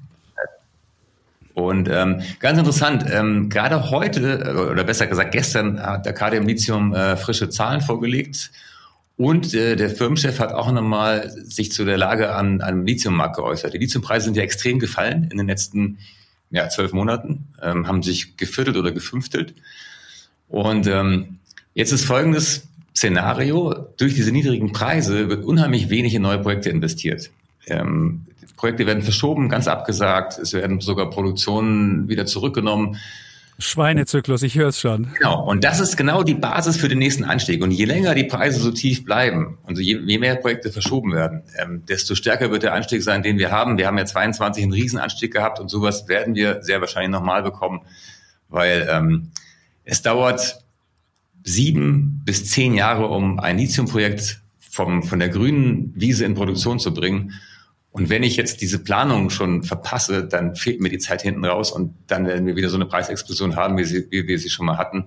Und ganz interessant, gerade heute, oder besser gesagt gestern, hat Arcadium Lithium frische Zahlen vorgelegt. Und der Firmenchef hat auch nochmal sich zu der Lage am Lithiummarkt geäußert. Die Lithiumpreise sind ja extrem gefallen in den letzten 12 Monaten, haben sich geviertelt oder gefünftelt. Und jetzt ist folgendes Szenario: Durch diese niedrigen Preise wird unheimlich wenig in neue Projekte investiert. Projekte werden verschoben, ganz abgesagt, es werden sogar Produktionen wieder zurückgenommen. Schweinezyklus, ich höre es schon. Genau, und das ist genau die Basis für den nächsten Anstieg. Und je länger die Preise so tief bleiben und je mehr Projekte verschoben werden, desto stärker wird der Anstieg sein, den wir haben. Wir haben ja 22 einen Riesenanstieg gehabt und sowas werden wir sehr wahrscheinlich nochmal bekommen, weil es dauert 7 bis 10 Jahre, um ein Lithiumprojekt von der grünen Wiese in Produktion zu bringen. Und wenn ich jetzt diese Planung schon verpasse, dann fehlt mir die Zeit hinten raus und dann werden wir wieder so eine Preisexplosion haben, wie wir sie schon mal hatten.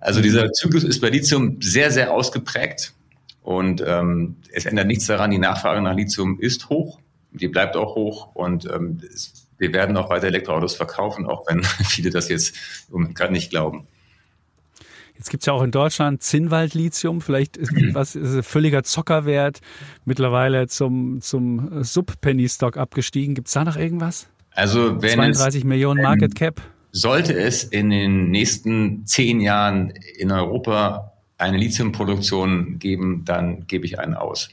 Also dieser Zyklus ist bei Lithium sehr, sehr ausgeprägt und es ändert nichts daran, die Nachfrage nach Lithium ist hoch, die bleibt auch hoch und wir werden auch weiter Elektroautos verkaufen, auch wenn viele das jetzt gerade nicht glauben. Jetzt gibt es ja auch in Deutschland Zinnwald-Lithium, vielleicht ist ein völliger Zockerwert mittlerweile zum Sub-Penny-Stock abgestiegen. Gibt es da noch irgendwas? Also 32 Millionen Market Cap? Sollte es in den nächsten 10 Jahren in Europa eine Lithiumproduktion geben, dann gebe ich einen aus.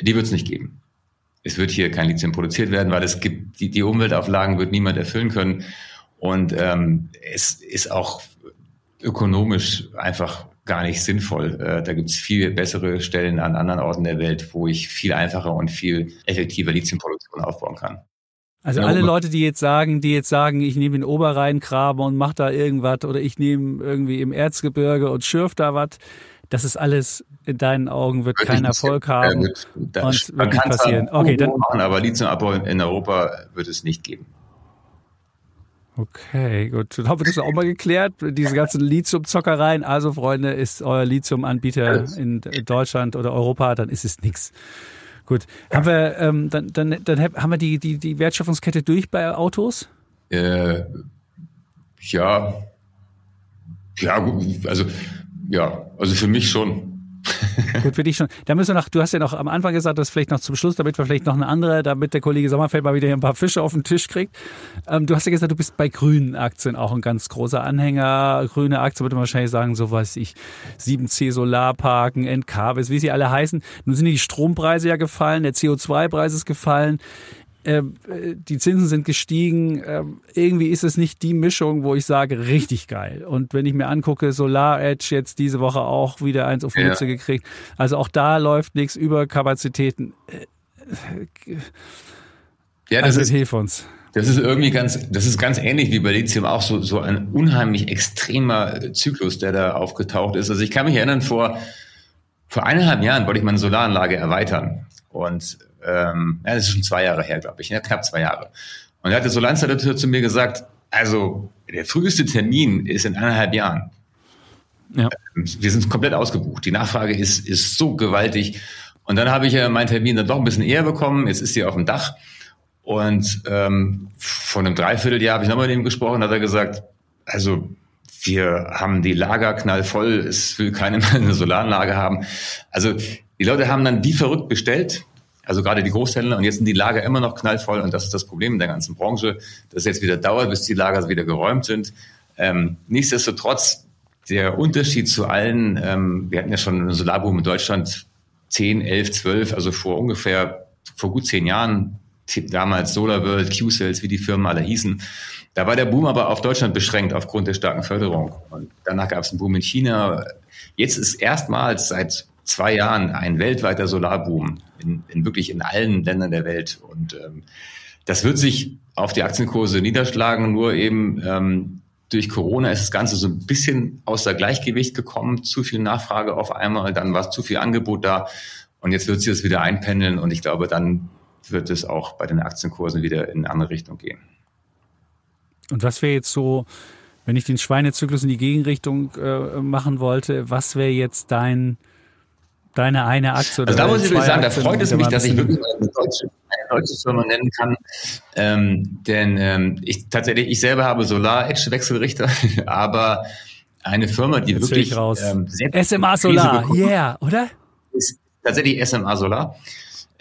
Die wird es nicht geben. Es wird hier kein Lithium produziert werden, weil es gibt die Umweltauflagen wird niemand erfüllen können. Und es ist auch ökonomisch einfach gar nicht sinnvoll. Da gibt es viel bessere Stellen an anderen Orten der Welt, wo ich viel einfacher und viel effektiver Lithiumproduktion aufbauen kann. Also alle Leute, die jetzt sagen, ich nehme den Oberrheingraben und mache da irgendwas oder ich nehme irgendwie im Erzgebirge und schürfe da was, das ist alles in deinen Augen wird keinen Erfolg haben und wird nicht passieren. Okay, dann machen, aber Lithiumabbau in Europa wird es nicht geben. Okay, gut. Dann haben wir das auch mal geklärt. Diese ganzen Lithium-Zockereien. Also, Freunde, ist euer Lithium-Anbieter in Deutschland oder Europa, dann ist es nichts. Gut. Haben wir, dann haben wir die Wertschöpfungskette durch bei Autos? Ja, gut. Also für mich schon. Gut, für dich schon. Da müssen wir noch, du hast ja noch am Anfang gesagt, das vielleicht noch zum Schluss, damit der Kollege Sommerfeld mal wieder hier ein paar Fische auf den Tisch kriegt. Du hast ja gesagt, du bist bei grünen Aktien auch ein ganz großer Anhänger. Grüne Aktien würde man wahrscheinlich sagen, so weiß ich, 7C Solarparken, NKWs, wie sie alle heißen. Nun sind die Strompreise ja gefallen, der CO2-Preis ist gefallen, die Zinsen sind gestiegen. Irgendwie ist es nicht die Mischung, wo ich sage, richtig geil. Und wenn ich mir angucke, Solar Edge jetzt diese Woche auch wieder eins auf die Mütze gekriegt. Also auch da läuft nichts über Kapazitäten. Hilf uns. Das ist irgendwie ganz ähnlich wie bei Lithium auch so ein unheimlich extremer Zyklus, der da aufgetaucht ist. Also ich kann mich erinnern, vor 1,5 Jahren wollte ich meine Solaranlage erweitern und das ist schon 2 Jahre her, glaube ich, knapp 2 Jahre. Und da hat der Solarinstallateur zu mir gesagt, also der früheste Termin ist in 1,5 Jahren. Ja. Wir sind komplett ausgebucht. Die Nachfrage ist so gewaltig. Und dann habe ich ja meinen Termin dann doch ein bisschen eher bekommen. Jetzt ist sie auf dem Dach. Und vor einem Dreivierteljahr habe ich nochmal mit ihm gesprochen, hat er gesagt, also wir haben die Lager knallvoll, es will keiner mehr eine Solaranlage haben. Also die Leute haben dann wie verrückt bestellt. Also gerade die Großhändler, und jetzt sind die Lager immer noch knallvoll und das ist das Problem in der ganzen Branche, dass es jetzt wieder dauert, bis die Lager wieder geräumt sind. Nichtsdestotrotz, der Unterschied zu allen, wir hatten ja schon einen Solarboom in Deutschland 10, 11, 12, also vor gut 10 Jahren, damals SolarWorld, Q-Cells, wie die Firmen alle hießen. Da war der Boom aber auf Deutschland beschränkt aufgrund der starken Förderung. Und danach gab es einen Boom in China. Jetzt ist erstmals seit 2 Jahren ein weltweiter Solarboom in allen Ländern der Welt. Und das wird sich auf die Aktienkurse niederschlagen, nur eben durch Corona ist das Ganze so ein bisschen außer Gleichgewicht gekommen. Zu viel Nachfrage auf einmal, dann war zu viel Angebot da und jetzt wird sich das wieder einpendeln und ich glaube, dann wird es auch bei den Aktienkursen wieder in eine andere Richtung gehen. Und was wäre jetzt so, wenn ich den Schweinezyklus in die Gegenrichtung machen wollte, was wäre jetzt deine eine Aktie? Also da muss ich wirklich sagen, da freut es mich, dass ich wirklich eine deutsche Firma nennen kann. Denn ich selber habe Solar Edge Wechselrichter, aber eine Firma, die jetzt wirklich SMA Solar, yeah, oder? Ist tatsächlich SMA Solar.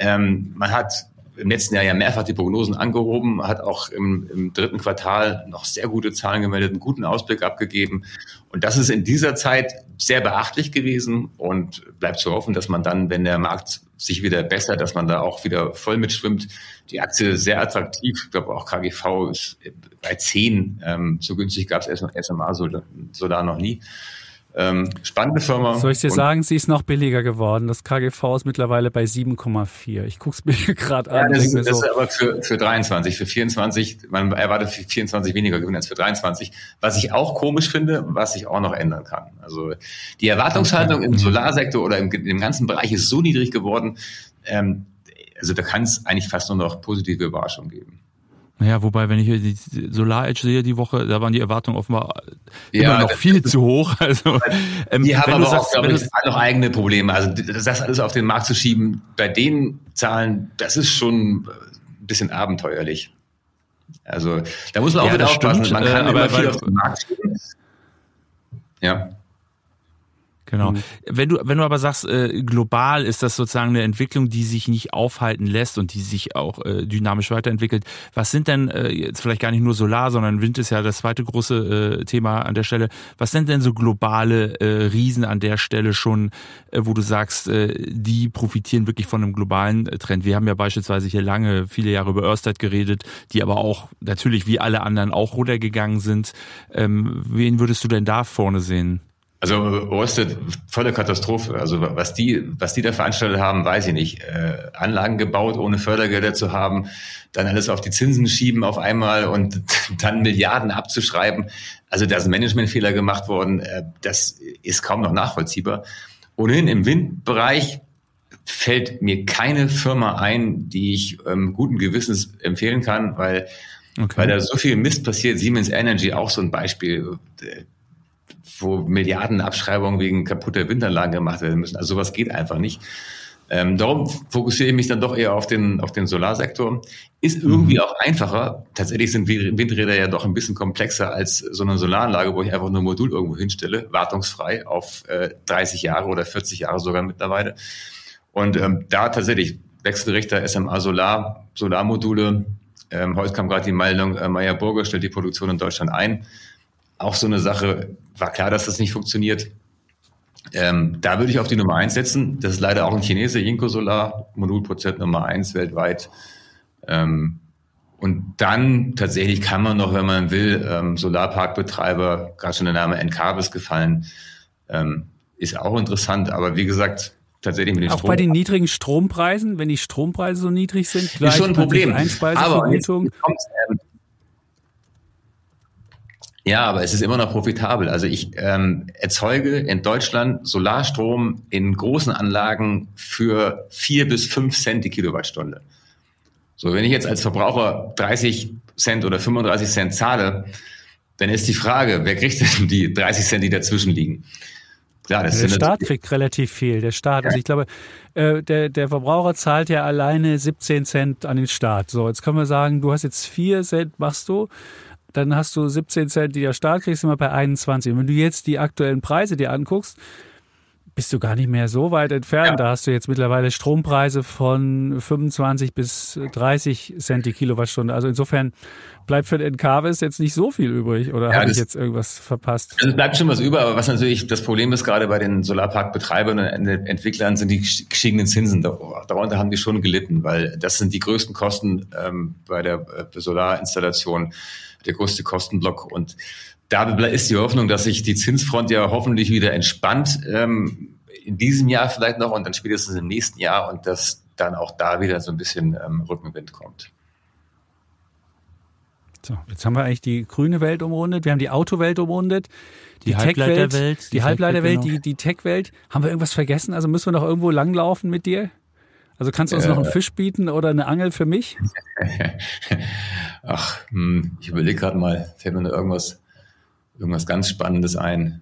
Man hat im letzten Jahr ja mehrfach die Prognosen angehoben, hat auch im dritten Quartal noch sehr gute Zahlen gemeldet, einen guten Ausblick abgegeben. Und das ist in dieser Zeit sehr beachtlich gewesen und bleibt zu hoffen, dass man dann, wenn der Markt sich wieder bessert, dass man da auch wieder voll mitschwimmt. Die Aktie ist sehr attraktiv. Ich glaube, auch KGV ist bei 10. So günstig gab es SMA Solar noch nie. Spannende Firma. Soll ich dir sagen, sie ist noch billiger geworden. Das KGV ist mittlerweile bei 7,4. Ich gucke es mir gerade an. Das ist aber für 23. Für 24, man erwartet für 24 weniger Gewinn als für 23. Was ich auch komisch finde, was sich auch noch ändern kann. Also die Erwartungshaltung im Solarsektor oder im ganzen Bereich ist so niedrig geworden. Also da kann es eigentlich fast nur noch positive Überraschungen geben. Naja, wobei, wenn ich hier die Solar Edge sehe die Woche, da waren die Erwartungen offenbar immer noch viel zu hoch. Also, die haben aber auch, glaube ich, noch eigene Probleme. Also das alles auf den Markt zu schieben, bei den Zahlen, das ist schon ein bisschen abenteuerlich. Also da muss man auch wieder aufpassen. Stimmt. Man kann aber viel auf den Markt schieben. Ja. Genau. Wenn du aber sagst, global ist das sozusagen eine Entwicklung, die sich nicht aufhalten lässt und die sich auch dynamisch weiterentwickelt. Was sind denn, jetzt vielleicht gar nicht nur Solar, sondern Wind ist ja das zweite große Thema an der Stelle. Was sind denn so globale Riesen an der Stelle schon, wo du sagst, die profitieren wirklich von einem globalen Trend? Wir haben ja beispielsweise hier viele Jahre über Ørsted geredet, die aber auch natürlich wie alle anderen auch runtergegangen sind. Wen würdest du denn da vorne sehen? Also Ørsted, volle Katastrophe. Also was die da veranstaltet haben, weiß ich nicht. Anlagen gebaut, ohne Fördergelder zu haben, dann alles auf die Zinsen schieben auf einmal und dann Milliarden abzuschreiben. Also da sind Managementfehler gemacht worden. Das ist kaum noch nachvollziehbar. Ohnehin im Windbereich fällt mir keine Firma ein, die ich guten Gewissens empfehlen kann, weil da so viel Mist passiert. Siemens Energy, auch so ein Beispiel, wo Milliarden Abschreibungen wegen kaputter Windanlagen gemacht werden müssen. Also sowas geht einfach nicht. Darum fokussiere ich mich dann doch eher auf den Solarsektor. Ist irgendwie auch einfacher. Tatsächlich sind Windräder ja doch ein bisschen komplexer als so eine Solaranlage, wo ich einfach nur ein Modul irgendwo hinstelle, wartungsfrei auf 30 Jahre oder 40 Jahre sogar mittlerweile. Und da tatsächlich Wechselrichter, SMA Solar, Solarmodule. Heute kam gerade die Meldung, Meyer Burger stellt die Produktion in Deutschland ein. Auch so eine Sache, war klar, dass das nicht funktioniert. Da würde ich auf die Nummer 1 setzen. Das ist leider auch ein Chinese, Jinko Solar, Modulprozent Nummer 1 weltweit. Und dann tatsächlich kann man noch, wenn man will, Solarparkbetreiber, gerade schon der Name NK ist gefallen, ist auch interessant. Aber wie gesagt, tatsächlich mit den Strom. Auch bei den niedrigen Strompreisen, wenn die Strompreise so niedrig sind, gleich ist schon ein Problem. Einspeisevergütung. Ja, aber es ist immer noch profitabel. Also ich erzeuge in Deutschland Solarstrom in großen Anlagen für 4 bis 5 Cent die Kilowattstunde. So, wenn ich jetzt als Verbraucher 30 Cent oder 35 Cent zahle, dann ist die Frage, wer kriegt denn die 30 Cent, die dazwischen liegen? Klar, das der Staat kriegt relativ viel. Der Staat, also ich glaube, der Verbraucher zahlt ja alleine 17 Cent an den Staat. So, jetzt können wir sagen, du hast jetzt 4 Cent, machst du. Dann hast du 17 Cent, die der Staat kriegst, sind wir bei 21. Und wenn du jetzt die aktuellen Preise dir anguckst, bist du gar nicht mehr so weit entfernt. Ja. Da hast du jetzt mittlerweile Strompreise von 25 bis 30 Cent die Kilowattstunde. Also insofern bleibt für den NKWs jetzt nicht so viel übrig. Oder habe ich jetzt irgendwas verpasst? Also es bleibt schon was über. Aber was natürlich das Problem ist, gerade bei den Solarparkbetreibern und Entwicklern, sind die gestiegenen Zinsen. Darunter haben die schon gelitten, weil das sind die größten Kosten bei der Solarinstallation. Der größte Kostenblock. Und da ist die Hoffnung, dass sich die Zinsfront ja hoffentlich wieder entspannt, in diesem Jahr vielleicht noch und dann spätestens im nächsten Jahr und dass dann auch da wieder so ein bisschen Rückenwind kommt. So, jetzt haben wir eigentlich die grüne Welt umrundet, wir haben die Autowelt umrundet, die Halbleiterwelt, die Tech-Welt. Haben wir irgendwas vergessen? Also müssen wir noch irgendwo langlaufen mit dir? Also kannst du uns noch einen Fisch bieten oder eine Angel für mich? Ach, ich überlege gerade mal, fällt mir da irgendwas ganz Spannendes ein.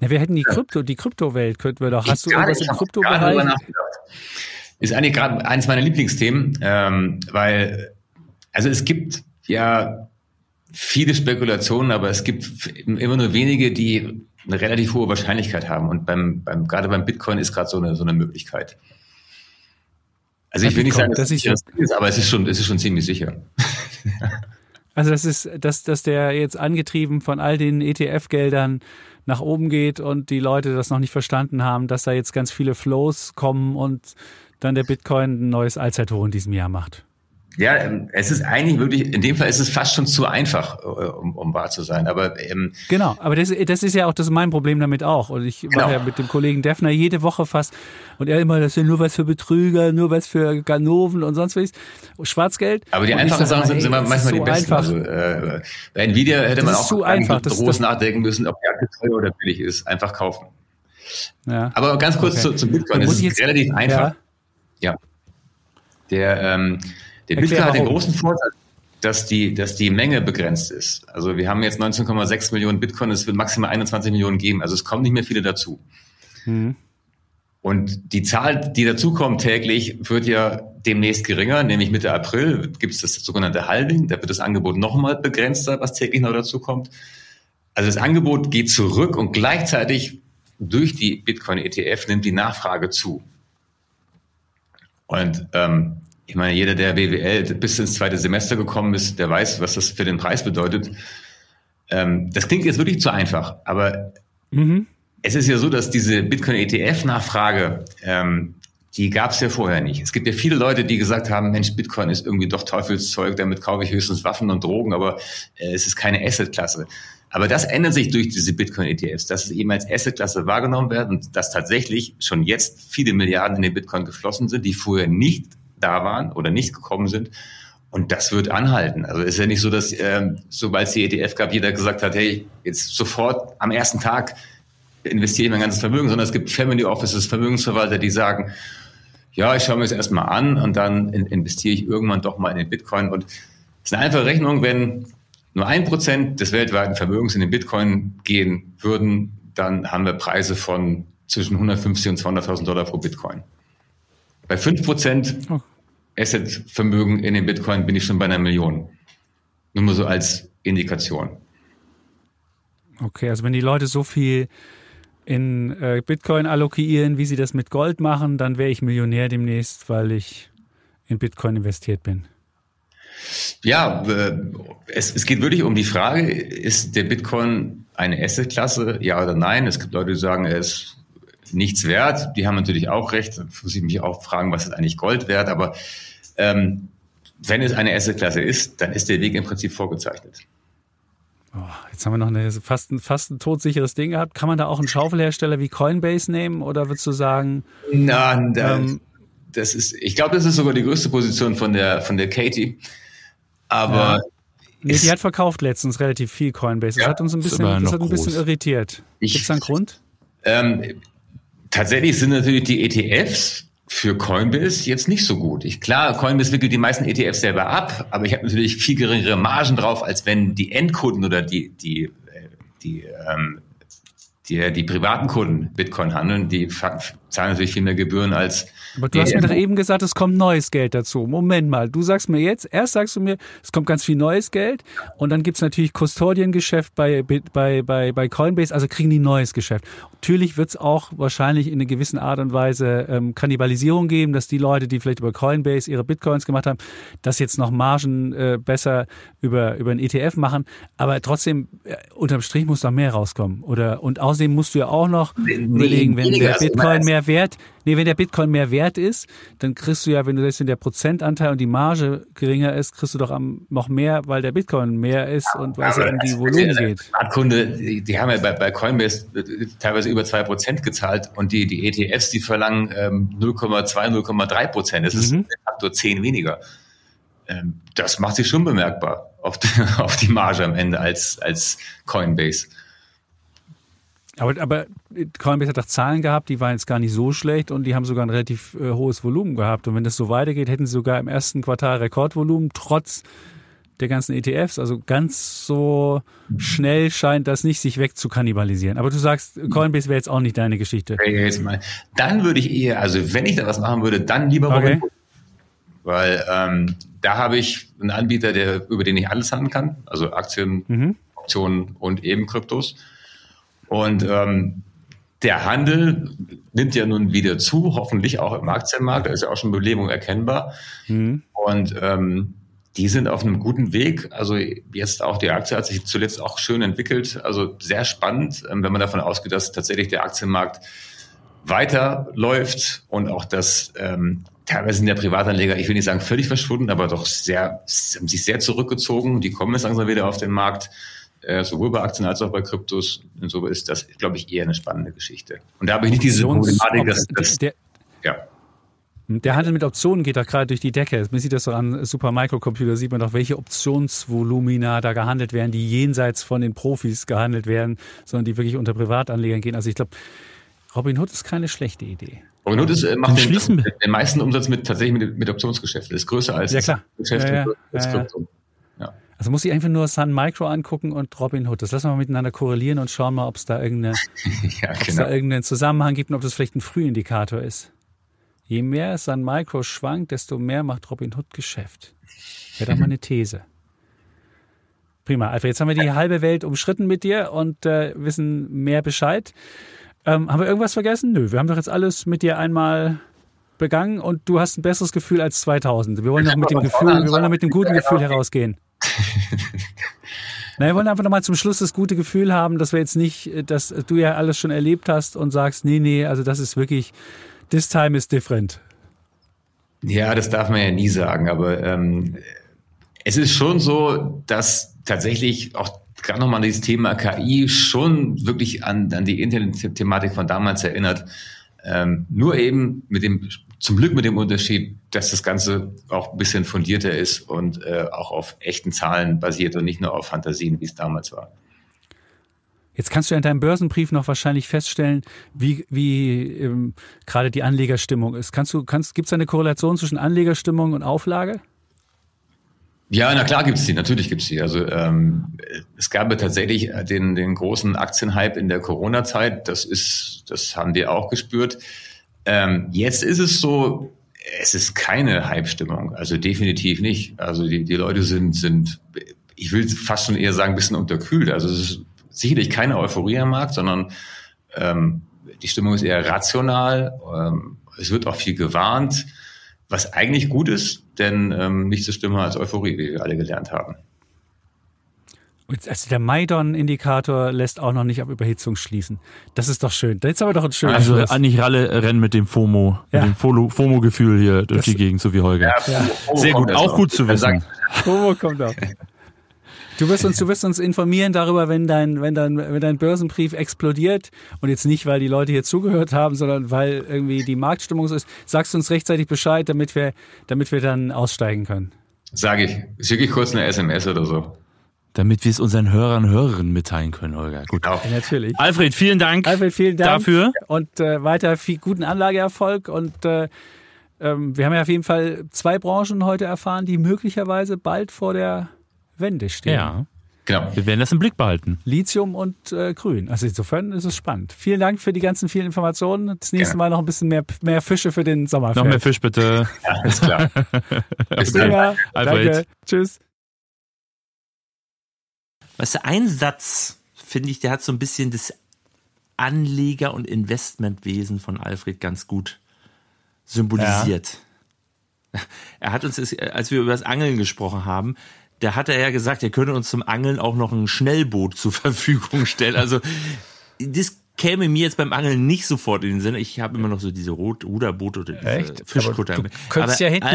Na, wir hätten die Kryptowelt könnten wir doch. Hast du irgendwas im Kryptobereich? Ist eigentlich gerade eines meiner Lieblingsthemen, weil, also es gibt ja viele Spekulationen, aber es gibt immer nur wenige, die eine relativ hohe Wahrscheinlichkeit haben. Und gerade beim Bitcoin ist gerade so eine Möglichkeit. Also ich will nicht sagen, dass es das ist, aber es ist schon ziemlich sicher. Also dass der jetzt angetrieben von all den ETF-Geldern nach oben geht und die Leute das noch nicht verstanden haben, dass da jetzt ganz viele Flows kommen und dann der Bitcoin ein neues Allzeithoch in diesem Jahr macht. Ja, es ist eigentlich wirklich, in dem Fall ist es fast schon zu einfach, um wahr zu sein. Aber genau, aber das ist ja auch, das ist mein Problem damit auch. Und ich mache ja mit dem Kollegen Defner jede Woche fast, und er immer, das sind nur was für Betrüger, nur was für Ganoven und sonst was, Schwarzgeld. Aber die einfachen Sachen sind immer manchmal die besten. Also, bei Nvidia hätte man auch groß nachdenken müssen, ob die Aktie teuer oder billig ist. Einfach kaufen. Ja. Aber ganz kurz zum Bitcoin, es ist relativ einfach. Ja. Der Bitcoin hat den großen Vorteil, dass die Menge begrenzt ist. Also wir haben jetzt 19,6 Millionen Bitcoin, es wird maximal 21 Millionen geben. Also es kommen nicht mehr viele dazu. Mhm. Und die Zahl, die dazukommt täglich, wird ja demnächst geringer, nämlich Mitte April gibt es das sogenannte Halving. Da wird das Angebot nochmal begrenzter, was täglich noch dazukommt. Also das Angebot geht zurück und gleichzeitig durch die Bitcoin-ETF nimmt die Nachfrage zu. Und ich meine, jeder, der BWL bis ins zweite Semester gekommen ist, der weiß, was das für den Preis bedeutet. Das klingt jetzt wirklich zu einfach, aber es ist ja so, dass diese Bitcoin-ETF-Nachfrage, die gab es ja vorher nicht. Es gibt ja viele Leute, die gesagt haben, Mensch, Bitcoin ist irgendwie doch Teufelszeug, damit kaufe ich höchstens Waffen und Drogen, aber es ist keine Asset-Klasse. Aber das ändert sich durch diese Bitcoin-ETFs, dass es eben als Asset-Klasse wahrgenommen wird und dass tatsächlich schon jetzt viele Milliarden in den Bitcoin geflossen sind, die vorher nicht da waren oder nicht gekommen sind. Und das wird anhalten. Also es ist ja nicht so, dass sobald es die ETF gab, jeder gesagt hat, hey, jetzt sofort am ersten Tag investiere ich mein ganzes Vermögen, sondern es gibt Family Offices, Vermögensverwalter, die sagen, ja, ich schaue mir das erstmal an und dann investiere ich irgendwann doch mal in den Bitcoin. Und es ist eine einfache Rechnung, wenn nur 1% des weltweiten Vermögens in den Bitcoin gehen würden, dann haben wir Preise von zwischen 150 und 200.000 Dollar pro Bitcoin. Bei 5% Asset-Vermögen in den Bitcoin bin ich schon bei 1 Million. Nur mal so als Indikation. Okay, also wenn die Leute so viel in Bitcoin allokieren, wie sie das mit Gold machen, dann wäre ich Millionär demnächst, weil ich in Bitcoin investiert bin. Ja, es geht wirklich um die Frage, ist der Bitcoin eine Asset-Klasse, ja oder nein? Es gibt Leute, die sagen, er ist nichts wert. Die haben natürlich auch recht. Da muss ich mich auch fragen, was ist eigentlich Gold wert? Aber wenn es eine Asset-Klasse ist, dann ist der Weg im Prinzip vorgezeichnet. Oh, jetzt haben wir noch fast ein todsicheres Ding gehabt. Kann man da auch einen Schaufelhersteller wie Coinbase nehmen? Oder würdest du sagen... Nein, ich glaube, das ist sogar die größte Position von der Katie. Aber... Ja. Nee, die hat verkauft letztens relativ viel Coinbase. Das hat uns ein bisschen irritiert. Gibt es da einen Grund? Tatsächlich sind natürlich die ETFs für Coinbase jetzt nicht so gut. Klar, Coinbase wickelt die meisten ETFs selber ab, aber ich habe natürlich viel geringere Margen drauf, als wenn die Endkunden oder die privaten Kunden Bitcoin handeln. Die zahlen natürlich viel mehr Gebühren als... Aber du hast mir doch eben gesagt, es kommt neues Geld dazu. Moment mal, du sagst mir jetzt, erst sagst du mir, es kommt ganz viel neues Geld und dann gibt es natürlich Custodiengeschäft bei Coinbase, also kriegen die neues Geschäft. Natürlich wird es auch wahrscheinlich in einer gewissen Art und Weise Kannibalisierung geben, dass die Leute, die vielleicht über Coinbase ihre Bitcoins gemacht haben, das jetzt noch Margen besser über einen ETF machen, aber trotzdem, unterm Strich muss da mehr rauskommen. Und außerdem musst du ja auch noch überlegen, wenn der Bitcoin mehr wert ist. Nee, wenn der Bitcoin mehr wert ist, dann kriegst du ja, wenn der Prozentanteil und die Marge geringer ist, kriegst du doch noch mehr, weil der Bitcoin mehr ist und weil es ja um die Volumen geht. Privatkunde, die haben ja bei Coinbase teilweise über 2% gezahlt und die ETFs, die verlangen 0,2, 0,3%. Das ist ein Faktor 10 weniger. Das macht sich schon bemerkbar auf die Marge am Ende als Coinbase. Aber Coinbase hat doch Zahlen gehabt, die waren jetzt gar nicht so schlecht und die haben sogar ein relativ hohes Volumen gehabt. Und wenn das so weitergeht, hätten sie sogar im ersten Quartal Rekordvolumen, trotz der ganzen ETFs. Also ganz so schnell scheint das nicht, sich wegzukannibalisieren. Aber du sagst, Coinbase wäre jetzt auch nicht deine Geschichte. Dann würde ich eher, also wenn ich da was machen würde, dann lieber Robinhood. Okay. Weil da habe ich einen Anbieter, über den ich alles handeln kann. Also Aktien, Optionen und eben Kryptos. Und der Handel nimmt ja nun wieder zu, hoffentlich auch im Aktienmarkt. Da ist ja auch schon Belebung erkennbar. Mhm. Und die sind auf einem guten Weg. Also jetzt auch die Aktie hat sich zuletzt auch schön entwickelt. Also sehr spannend, wenn man davon ausgeht, dass tatsächlich der Aktienmarkt weiterläuft und auch das teilweise sind der Privatanleger, ich will nicht sagen völlig verschwunden, aber doch sehr, haben sich sehr zurückgezogen. Die kommen jetzt langsam wieder auf den Markt. Sowohl bei Aktien als auch bei Kryptos. Und so ist das, glaube ich, eher eine spannende Geschichte. Und da habe ich nicht diese Problematik, dass der Handel mit Optionen geht da gerade durch die Decke. Man sieht das doch an Supermicrocomputer, sieht man doch, welche Optionsvolumina da gehandelt werden, die jenseits von den Profis gehandelt werden, sondern die wirklich unter Privatanlegern gehen. Also ich glaube, Robinhood ist keine schlechte Idee. Robinhood macht den meisten Umsatz mit Optionsgeschäften. Das ist größer als Geschäfte als Krypto. Ja. Also muss ich einfach nur Sun Micro angucken und Robinhood. Das lassen wir mal miteinander korrelieren und schauen mal, ob es da irgendeinen Zusammenhang gibt und ob das vielleicht ein Frühindikator ist. Je mehr Sun Micro schwankt, desto mehr macht Robinhood Geschäft. Wäre doch mal eine These. Prima. Alfred, jetzt haben wir die halbe Welt umschritten mit dir und wissen mehr Bescheid. Haben wir irgendwas vergessen? Nö, wir haben doch jetzt alles mit dir einmal begangen und du hast ein besseres Gefühl als 2000. Wir wollen doch mit dem guten Gefühl herausgehen. Na, wir wollen einfach nochmal zum Schluss das gute Gefühl haben, dass wir jetzt nicht, dass du ja alles schon erlebt hast und sagst, nee, also das ist wirklich, this time is different. Ja, das darf man ja nie sagen, aber es ist schon so, dass tatsächlich auch gerade nochmal dieses Thema KI schon wirklich an die Internet-Thematik von damals erinnert. Nur eben zum Glück mit dem Unterschied, dass das Ganze auch ein bisschen fundierter ist und auch auf echten Zahlen basiert und nicht nur auf Fantasien, wie es damals war. Jetzt kannst du in deinem Börsenbrief noch wahrscheinlich feststellen, wie gerade die Anlegerstimmung ist. Gibt es eine Korrelation zwischen Anlegerstimmung und Auflage? Ja, na klar gibt's die, natürlich gibt's die. Also es gab ja tatsächlich den großen Aktienhype in der Corona-Zeit. Das haben wir auch gespürt. Jetzt ist es so, es ist keine Hype-Stimmung, also definitiv nicht. Also die Leute sind, ich will fast schon eher sagen, ein bisschen unterkühlt. Also es ist sicherlich keine Euphorie am Markt, sondern die Stimmung ist eher rational. Es wird auch viel gewarnt. Was eigentlich gut ist, denn nichts so schlimmer als Euphorie, wie wir alle gelernt haben. Also der Maydorn-Indikator lässt auch noch nicht auf Überhitzung schließen. Das ist doch schön. Jetzt haben wir doch einen schönen Schluss. Also eigentlich alle rennen mit dem FOMO, mit dem FOMO-Gefühl hier durch die Gegend, so wie Holger. Ja. Sehr gut, auch gut zu wissen. FOMO kommt auch. Du wirst uns informieren darüber, wenn dein Börsenbrief explodiert und jetzt nicht, weil die Leute hier zugehört haben, sondern weil irgendwie die Marktstimmung so ist. Sagst du uns rechtzeitig Bescheid, damit wir dann aussteigen können? Sage ich. Schicke ich kurz eine SMS oder so. Damit wir es unseren Hörern und Hörerinnen mitteilen können, Holger. Gut. Ja, natürlich. Alfred, vielen Dank. Dafür. Und weiter viel guten Anlageerfolg und wir haben ja auf jeden Fall zwei Branchen heute erfahren, die möglicherweise bald vor der Wände stehen. Ja, genau. Wir werden das im Blick behalten. Lithium und Grün. Also insofern ist es spannend. Vielen Dank für die ganzen vielen Informationen. Das nächste Mal noch ein bisschen mehr Fische für den Sommer. Noch mehr Fisch bitte. Ja, ist klar. Bis dann. Danke. Tschüss. Weißt du, ein Satz, finde ich, der hat so ein bisschen das Anleger- und Investmentwesen von Alfred ganz gut symbolisiert. Ja. Er hat uns, als wir über das Angeln gesprochen haben, da hat er ja gesagt, er könnte uns zum Angeln auch noch ein Schnellboot zur Verfügung stellen. Also das käme mir jetzt beim Angeln nicht sofort in den Sinn. Ich habe immer noch so diese Ruderboote oder diese Fischkutter. Du könntest ja hinten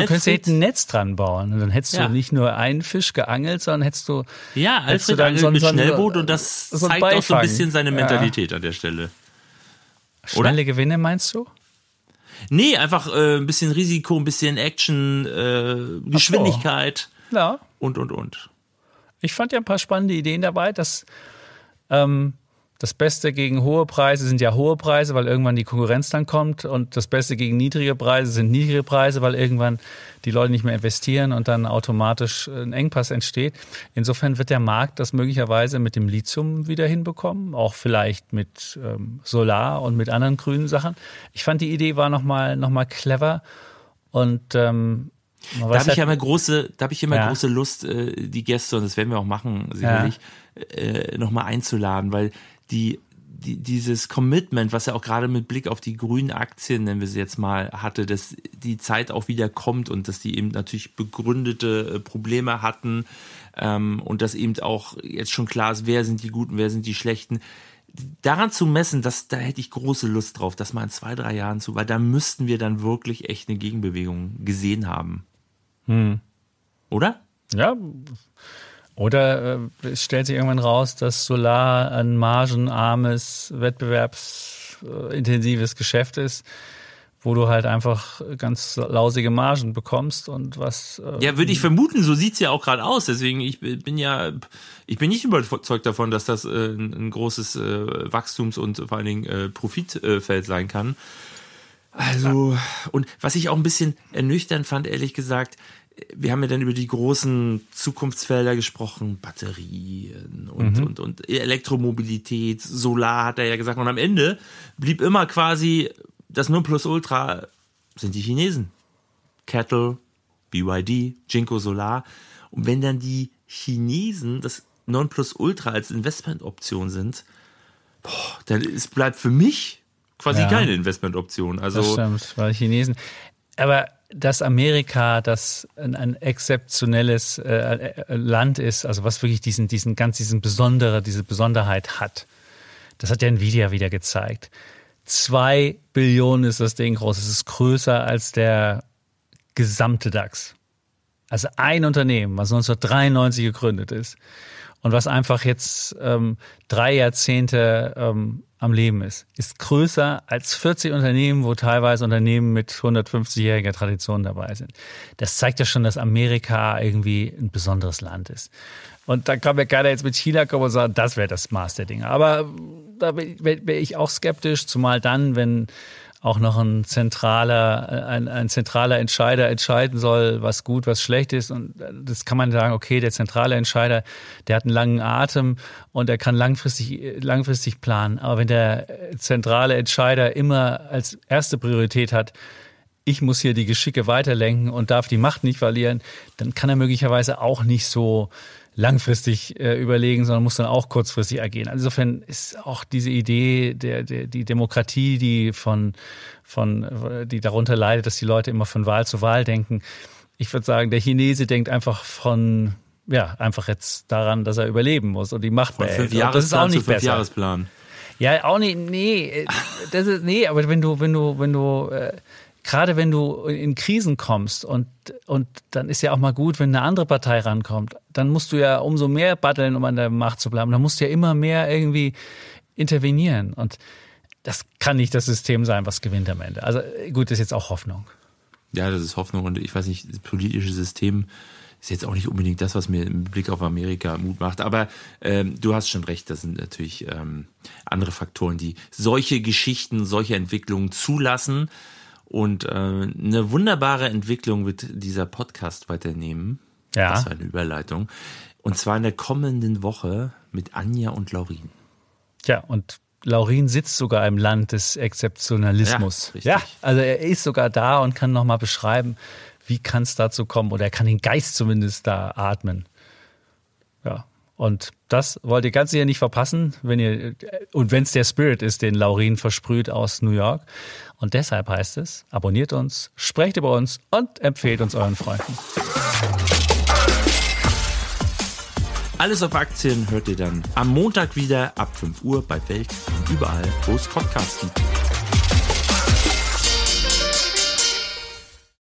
ein Netz dran bauen. Und dann hättest du nicht nur einen Fisch geangelt, sondern hättest du... Ja, Alfred angelt mit Schnellboot und das zeigt Beifang. Auch so ein bisschen seine Mentalität an der Stelle. Schnelle Gewinne meinst du? Nee, einfach ein bisschen Risiko, ein bisschen Action, Geschwindigkeit. Klar. Und. Ich fand ja ein paar spannende Ideen dabei, dass Das Beste gegen hohe Preise sind ja hohe Preise, weil irgendwann die Konkurrenz dann kommt. Und das Beste gegen niedrige Preise sind niedrige Preise, weil irgendwann die Leute nicht mehr investieren und dann automatisch ein Engpass entsteht. Insofern wird der Markt das möglicherweise mit dem Lithium wieder hinbekommen, auch vielleicht mit Solar und mit anderen grünen Sachen. Ich fand, die Idee war noch mal clever und Da habe ich immer große Lust, die Gäste, und das werden wir auch machen, sicherlich, nochmal einzuladen, weil dieses Commitment, was er auch gerade mit Blick auf die grünen Aktien, nennen wir sie jetzt mal, hatte, dass die Zeit auch wieder kommt und dass die eben natürlich begründete Probleme hatten, und dass eben auch jetzt schon klar ist, wer sind die Guten, wer sind die Schlechten. Daran zu messen, da hätte ich große Lust drauf, das mal in 2-3 Jahren zu, weil da müssten wir dann wirklich echt eine Gegenbewegung gesehen haben. Oder? Ja. Oder es stellt sich irgendwann raus, dass Solar ein margenarmes, wettbewerbsintensives Geschäft ist, wo du halt einfach ganz lausige Margen bekommst und was... Ja, würde ich vermuten, so sieht es ja auch gerade aus. Deswegen, ich bin nicht überzeugt davon, dass das ein großes Wachstums- und vor allen Dingen Profitfeld sein kann. Also, und was ich auch ein bisschen ernüchternd fand, ehrlich gesagt, wir haben ja dann über die großen Zukunftsfelder gesprochen, Batterien und Elektromobilität, Solar hat er ja gesagt. Und am Ende blieb immer quasi das Nonplusultra sind die Chinesen. Cattle, BYD, Jinko Solar. Und wenn dann die Chinesen das Nonplusultra als Investmentoption sind, dann bleibt für mich quasi keine Investmentoption. Also, das stimmt, weil Chinesen. Aber dass Amerika das ein exzeptionelles Land ist, also was wirklich diese Besonderheit hat, das hat ja Nvidia wieder gezeigt. 2 Billionen ist das Ding groß. Es ist größer als der gesamte DAX. Also ein Unternehmen, was 1993 gegründet ist und was einfach jetzt 3 Jahrzehnte am Leben ist, ist größer als 40 Unternehmen, wo teilweise Unternehmen mit 150-jähriger Tradition dabei sind. Das zeigt ja schon, dass Amerika irgendwie ein besonderes Land ist. Und da kann mir keiner jetzt mit China kommen und sagen, das wäre das Maß der Dinge. Aber da wäre ich auch skeptisch, zumal dann, wenn auch noch ein zentraler Entscheider entscheiden soll, was gut, was schlecht ist. Und das kann man sagen, okay, der zentrale Entscheider, der hat einen langen Atem und er kann langfristig planen. Aber wenn der zentrale Entscheider immer als erste Priorität hat, ich muss hier die Geschicke weiterlenken und darf die Macht nicht verlieren, dann kann er möglicherweise auch nicht so langfristig überlegen, sondern muss dann auch kurzfristig agieren. Also insofern ist auch diese Idee, die Demokratie, die die darunter leidet, dass die Leute immer von Wahl zu Wahl denken. Ich würde sagen, der Chinese denkt einfach einfach jetzt daran, dass er überleben muss und die Macht behält. Das ist auch nicht besser. Jahresplan. Ja, auch nicht, nee, das ist, nee, aber gerade wenn du in Krisen kommst und dann ist ja auch mal gut, wenn eine andere Partei rankommt, dann musst du ja umso mehr batteln, um an der Macht zu bleiben. Dann musst du ja immer mehr irgendwie intervenieren. Und das kann nicht das System sein, was gewinnt am Ende. Also gut, das ist jetzt auch Hoffnung. Ja, das ist Hoffnung. Und ich weiß nicht, das politische System ist jetzt auch nicht unbedingt das, was mir im Blick auf Amerika Mut macht. Aber du hast schon recht, das sind natürlich andere Faktoren, die solche Geschichten, solche Entwicklungen zulassen. Und eine wunderbare Entwicklung wird dieser Podcast weiternehmen. Ja. Das war eine Überleitung. Und zwar in der kommenden Woche mit Anja und Laurin. Ja, und Laurin sitzt sogar im Land des Exzeptionalismus. Ja, richtig. Ja, also er ist sogar da und kann nochmal beschreiben, wie kann es dazu kommen. Oder er kann den Geist zumindest da atmen. Ja. Und das wollt ihr ganz sicher nicht verpassen, wenn es der Spirit ist, den Laurin versprüht aus New York. Und deshalb heißt es, abonniert uns, sprecht über uns und empfehlt uns euren Freunden. Alles auf Aktien hört ihr dann am Montag wieder ab 5 Uhr bei Welt und überall, wo es Podcasts gibt.